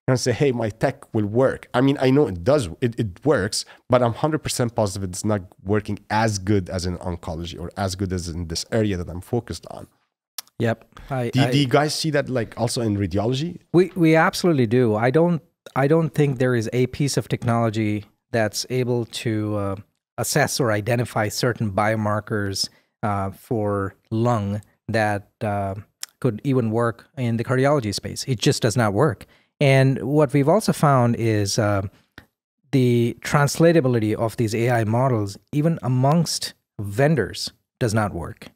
and say, hey, my tech will work. I mean, I know it does, it, it works, but I'm one hundred percent positive it's not working as good as in oncology or as good as in this area that I'm focused on. Yep. I, do, I, do you guys see that like also in radiology? We, we absolutely do. I don't I don't think there is a piece of technology that's able to uh, assess or identify certain biomarkers uh, for lung that uh, could even work in the cardiology space. It just does not work. And what we've also found is uh, the translatability of these A I models, even amongst vendors, does not work,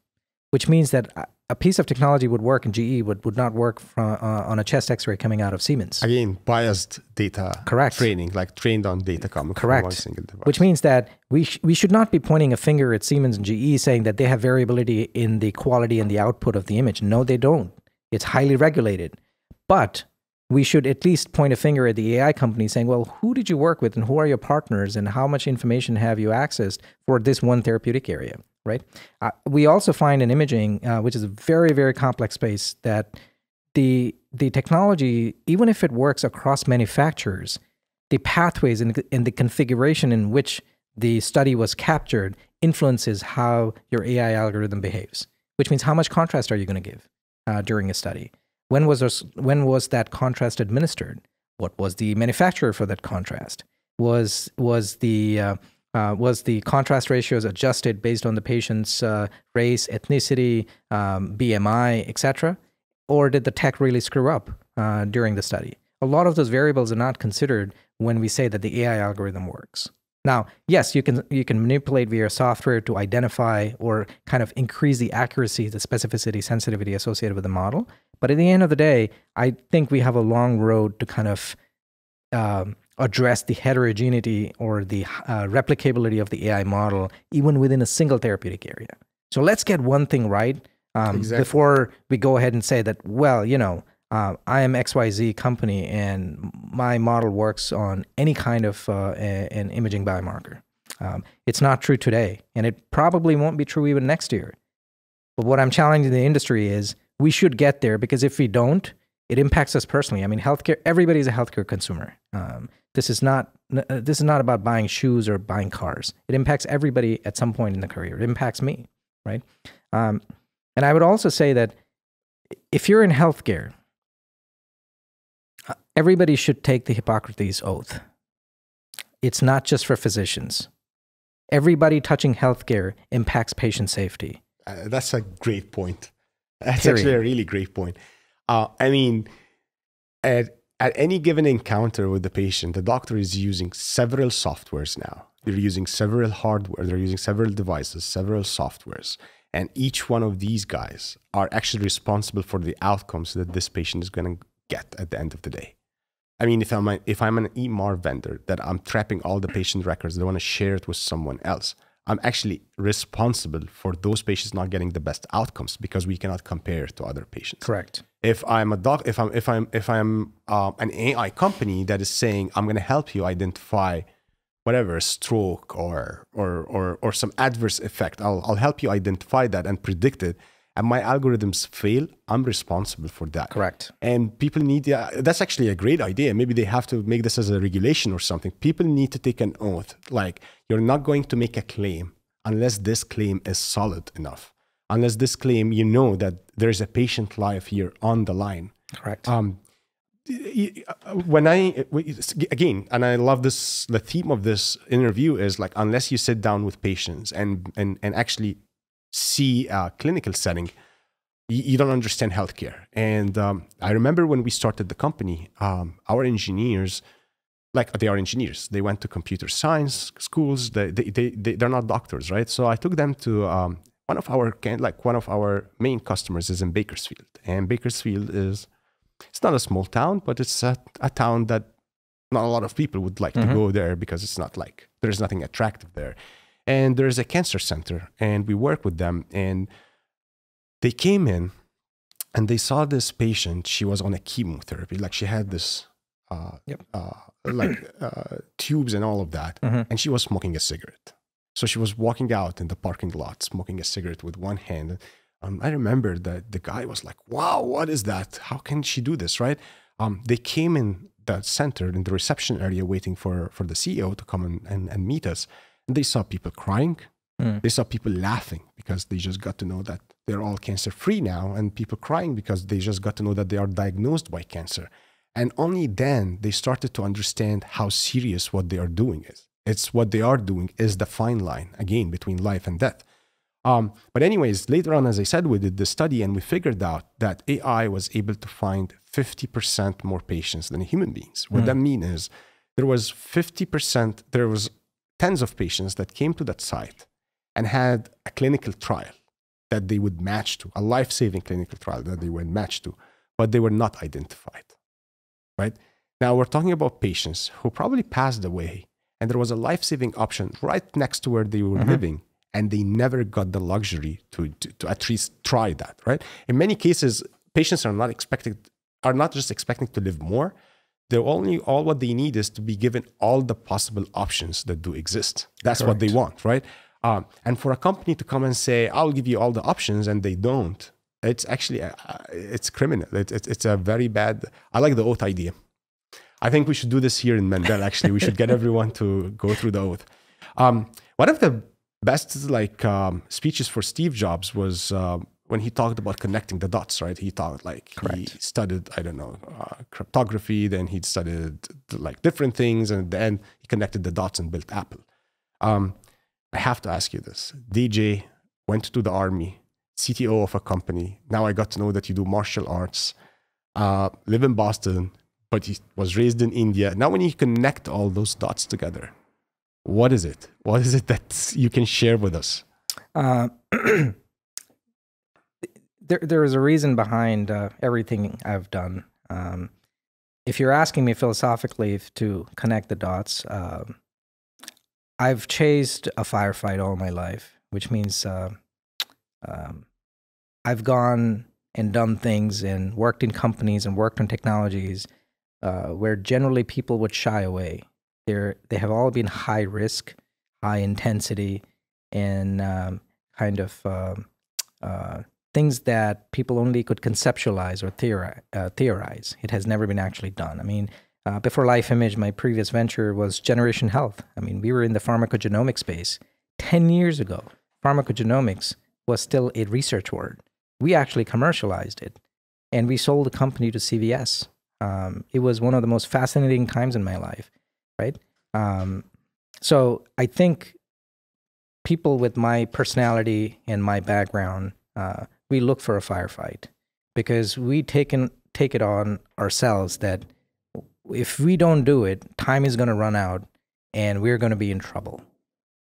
which means that a piece of technology would work in G E would, would not work from, uh, on a chest x-ray coming out of Siemens. Again, biased data. Correct. Training, like trained on data coming Correct. From one single device. Which means that we, sh we should not be pointing a finger at Siemens and G E saying that they have variability in the quality and the output of the image. No, they don't. It's highly regulated. But we should at least point a finger at the A I company saying, well, who did you work with and who are your partners and how much information have you accessed for this one therapeutic area, right? Uh, we also find in imaging, uh, which is a very, very complex space, that the, the technology, even if it works across manufacturers, the pathways and, and the configuration in which the study was captured influences how your A I algorithm behaves, which means how much contrast are you going to give uh, during a study? When was, there, when was that contrast administered? What was the manufacturer for that contrast? Was, was, the, uh, uh, was the contrast ratios adjusted based on the patient's uh, race, ethnicity, um, B M I, et cetera? Or did the tech really screw up uh, during the study? A lot of those variables are not considered when we say that the A I algorithm works. Now, yes, you can, you can manipulate via software to identify or kind of increase the accuracy, the specificity, sensitivity associated with the model. But at the end of the day, I think we have a long road to kind of um, address the heterogeneity or the uh, replicability of the A I model, even within a single therapeutic area. So let's get one thing right um, exactly. before we go ahead and say that, well, you know, uh, I am X Y Z company and my model works on any kind of uh, a, an imaging biomarker. Um, it's not true today, and it probably won't be true even next year. But what I'm challenging the industry is, we should get there, because if we don't, it impacts us personally. I mean, healthcare, everybody's a healthcare consumer. Um, this is not, this is not about buying shoes or buying cars. It impacts everybody at some point in the career. It impacts me, right? Um, and I would also say that if you're in healthcare, everybody should take the Hippocrates Oath. It's not just for physicians. Everybody touching healthcare impacts patient safety. Uh, that's a great point. That's Period. Actually a really great point. Uh, I mean, at, at any given encounter with the patient, the doctor is using several softwares now. They're using several hardware, they're using several devices, several softwares. And each one of these guys are actually responsible for the outcomes that this patient is going to get at the end of the day. I mean, if I'm, a, if I'm an E M R vendor that I'm trapping all the patient records, they want to share it with someone else, I'm actually responsible for those patients not getting the best outcomes because we cannot compare to other patients. Correct. If I'm a doc, if I'm if I'm if I'm uh, an A I company that is saying I'm going to help you identify whatever stroke or or or or some adverse effect, I'll I'll help you identify that and predict it. And my algorithms fail, I'm responsible for that. Correct. And people need, uh, that's actually a great idea. Maybe they have to make this as a regulation or something. People need to take an oath. Like, you're not going to make a claim unless this claim is solid enough. Unless this claim, you know that there's a patient life here on the line. Correct. Um, when I, again, and I love this, the theme of this interview is like, unless you sit down with patients and, and, and actually see a clinical setting, you, you don't understand healthcare. And um, I remember when we started the company, um, our engineers, like they are engineers, they went to computer science schools, they, they, they, they, they're not doctors, right? So I took them to um, one of our, like one of our main customers is in Bakersfield. And Bakersfield is, it's not a small town, but it's a, a town that not a lot of people would like mm-hmm. to go there because it's not like, there's nothing attractive there. And there's a cancer center, and we work with them. And they came in, and they saw this patient. She was on a chemotherapy, like she had this, uh, yep. uh, like uh, tubes and all of that. Mm-hmm. And she was smoking a cigarette. So she was walking out in the parking lot, smoking a cigarette with one hand. Um, I remember that the guy was like, "Wow, what is that? How can she do this?" Right? Um, they came in the center in the reception area, waiting for for the C E O to come and and, and meet us. They saw people crying. Mm. They saw people laughing because they just got to know that they're all cancer free now, and people crying because they just got to know that they are diagnosed by cancer. And only then they started to understand how serious what they are doing is. It's what they are doing is the fine line, again, between life and death. Um, but anyways, later on, as I said, we did the study and we figured out that A I was able to find fifty percent more patients than human beings. What mm. that means is there was fifty percent, there was tens of patients that came to that site and had a clinical trial that they would match to, a life-saving clinical trial that they would match to, but they were not identified, right? Now we're talking about patients who probably passed away and there was a life-saving option right next to where they were mm-hmm. living, and they never got the luxury to, to, to at least try that, right? In many cases, patients are not expected, are not just expecting to live more. They're only, all what they need is to be given all the possible options that do exist. That's Correct. What they want, right? Um, and for a company to come and say, I'll give you all the options, and they don't, it's actually, a, it's criminal. It, it, it's a very bad, I like the oath idea. I think we should do this here in Mendel, actually. We should get everyone to go through the oath. Um, one of the best like um, speeches for Steve Jobs was uh, when he talked about connecting the dots, right? He talked like Correct. He studied, I don't know, uh, cryptography, then he studied like different things, and then he connected the dots and built Apple. Um, I have to ask you this. D J went to the army, C T O of a company. Now I got to know that you do martial arts, uh, live in Boston, but he was raised in India. Now when you connect all those dots together, what is it? What is it that you can share with us? Uh, there, there is a reason behind uh, everything I've done. Um, if you're asking me philosophically to connect the dots, uh, I've chased a firefight all my life, which means uh, um, I've gone and done things and worked in companies and worked on technologies uh, where generally people would shy away. They're, they have all been high risk, high intensity, and um, kind of uh, uh, things that people only could conceptualize or theorize, uh, theorize. It has never been actually done. I mean, uh, before LifeImage, my previous venture was Generation Health. I mean, we were in the pharmacogenomics space. ten years ago, pharmacogenomics was still a research word. We actually commercialized it, and we sold the company to C V S. Um, it was one of the most fascinating times in my life. Right. Um, so I think people with my personality and my background, uh, we look for a firefight because we take, in, take it on ourselves that if we don't do it, time is going to run out and we're going to be in trouble.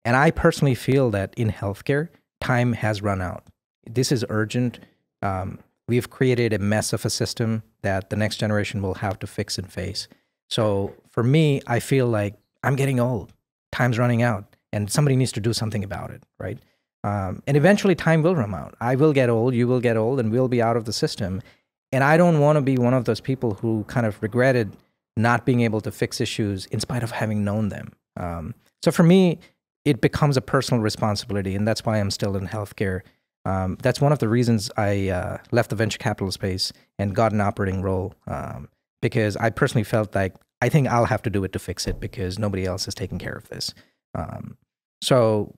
And I personally feel that in healthcare, time has run out. This is urgent. Um, we've created a mess of a system that the next generation will have to fix and face. So for me, I feel like I'm getting old, time's running out, and somebody needs to do something about it, right? Um, and eventually time will run out. I will get old, you will get old, and we'll be out of the system. And I don't want to be one of those people who kind of regretted not being able to fix issues in spite of having known them. Um, so for me, it becomes a personal responsibility, and that's why I'm still in healthcare. Um, that's one of the reasons I uh, left the venture capital space and got an operating role. Um, Because I personally felt like, I think I'll have to do it to fix it because nobody else is taking care of this. Um, so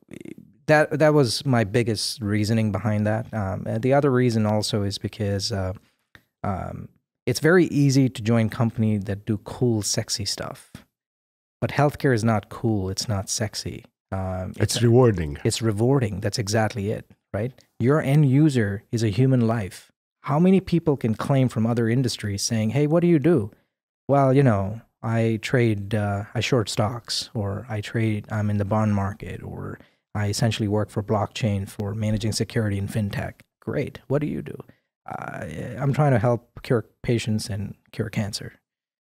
that that was my biggest reasoning behind that. Um, and the other reason also is because uh, um, it's very easy to join companies that do cool, sexy stuff. But healthcare is not cool. It's not sexy. Um, it's, it's rewarding. It's rewarding. That's exactly it, right? Your end user is a human life. How many people can claim from other industries saying, hey, what do you do? Well, you know, I trade, uh, I short stocks, or I trade, I'm in the bond market, or I essentially work for blockchain for managing security in fintech. Great. What do you do? Uh, I'm trying to help cure patients and cure cancer.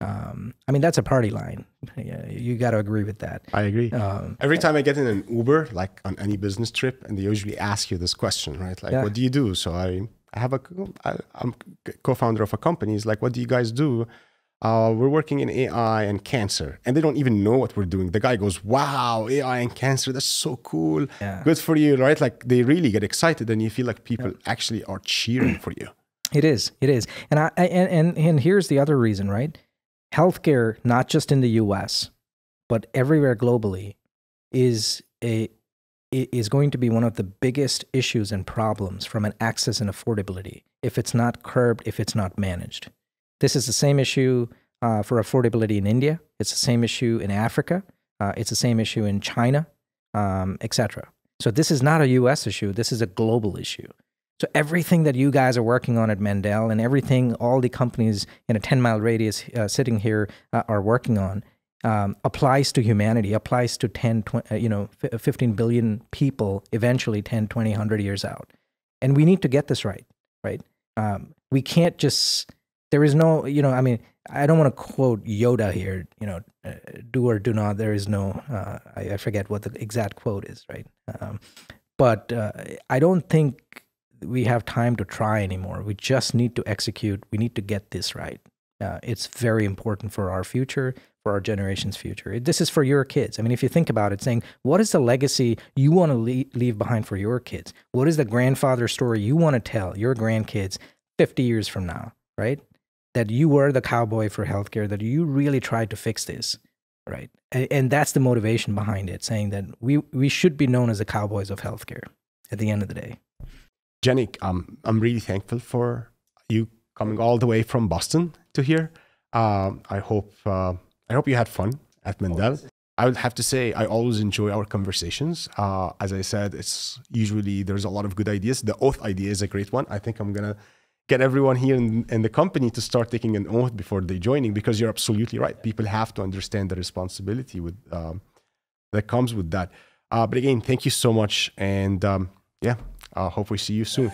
Um, I mean, that's a party line. Yeah, you got to agree with that. I agree. Um, Every time I get in an Uber, like on any business trip, and they usually ask you this question, right? Like, yeah. What do you do? So I... I have a, I'm co-founder of a company. He's like, what do you guys do? Uh, we're working in A I and cancer. And they don't even know what we're doing. The guy goes, wow, A I and cancer, that's so cool. Yeah. Good for you, right? Like they really get excited and you feel like people yeah. actually are cheering for you. It is, it is. And, I, and, and, and here's the other reason, right? Healthcare, not just in the U S, but everywhere globally is a... is going to be one of the biggest issues and problems from an access and affordability if it's not curbed, if it's not managed. This is the same issue uh, for affordability in India. It's the same issue in Africa. Uh, it's the same issue in China, um, et cetera. So this is not a U S issue. This is a global issue. So everything that you guys are working on at Mendel and everything all the companies in a ten mile radius uh, sitting here uh, are working on um, applies to humanity, applies to ten, twenty, you know, fifteen billion people eventually ten, twenty, a hundred years out. And we need to get this right, right? Um, we can't just, there is no, you know, I mean, I don't want to quote Yoda here, you know, uh, do or do not, there is no, uh, I, I forget what the exact quote is, right? Um, but uh, I don't think we have time to try anymore. We just need to execute. We need to get this right. Uh, it's very important for our future, for our generation's future. It, this is for your kids. I mean, if you think about it, saying, what is the legacy you want to leave, leave behind for your kids? What is the grandfather story you want to tell your grandkids fifty years from now, right? That you were the cowboy for healthcare, that you really tried to fix this, right? And, and that's the motivation behind it, saying that we, we should be known as the cowboys of healthcare at the end of the day. Janak, um, I'm really thankful for you coming all the way from Boston to here. Uh, I hope uh, I hope you had fun at Mendel. I would have to say I always enjoy our conversations. Uh, as I said, it's usually there's a lot of good ideas. The oath idea is a great one. I think I'm gonna get everyone here in, in the company to start taking an oath before they joining, because you're absolutely right. People have to understand the responsibility with um, that comes with that. Uh, but again, thank you so much, and um, yeah, I uh, hope we see you soon.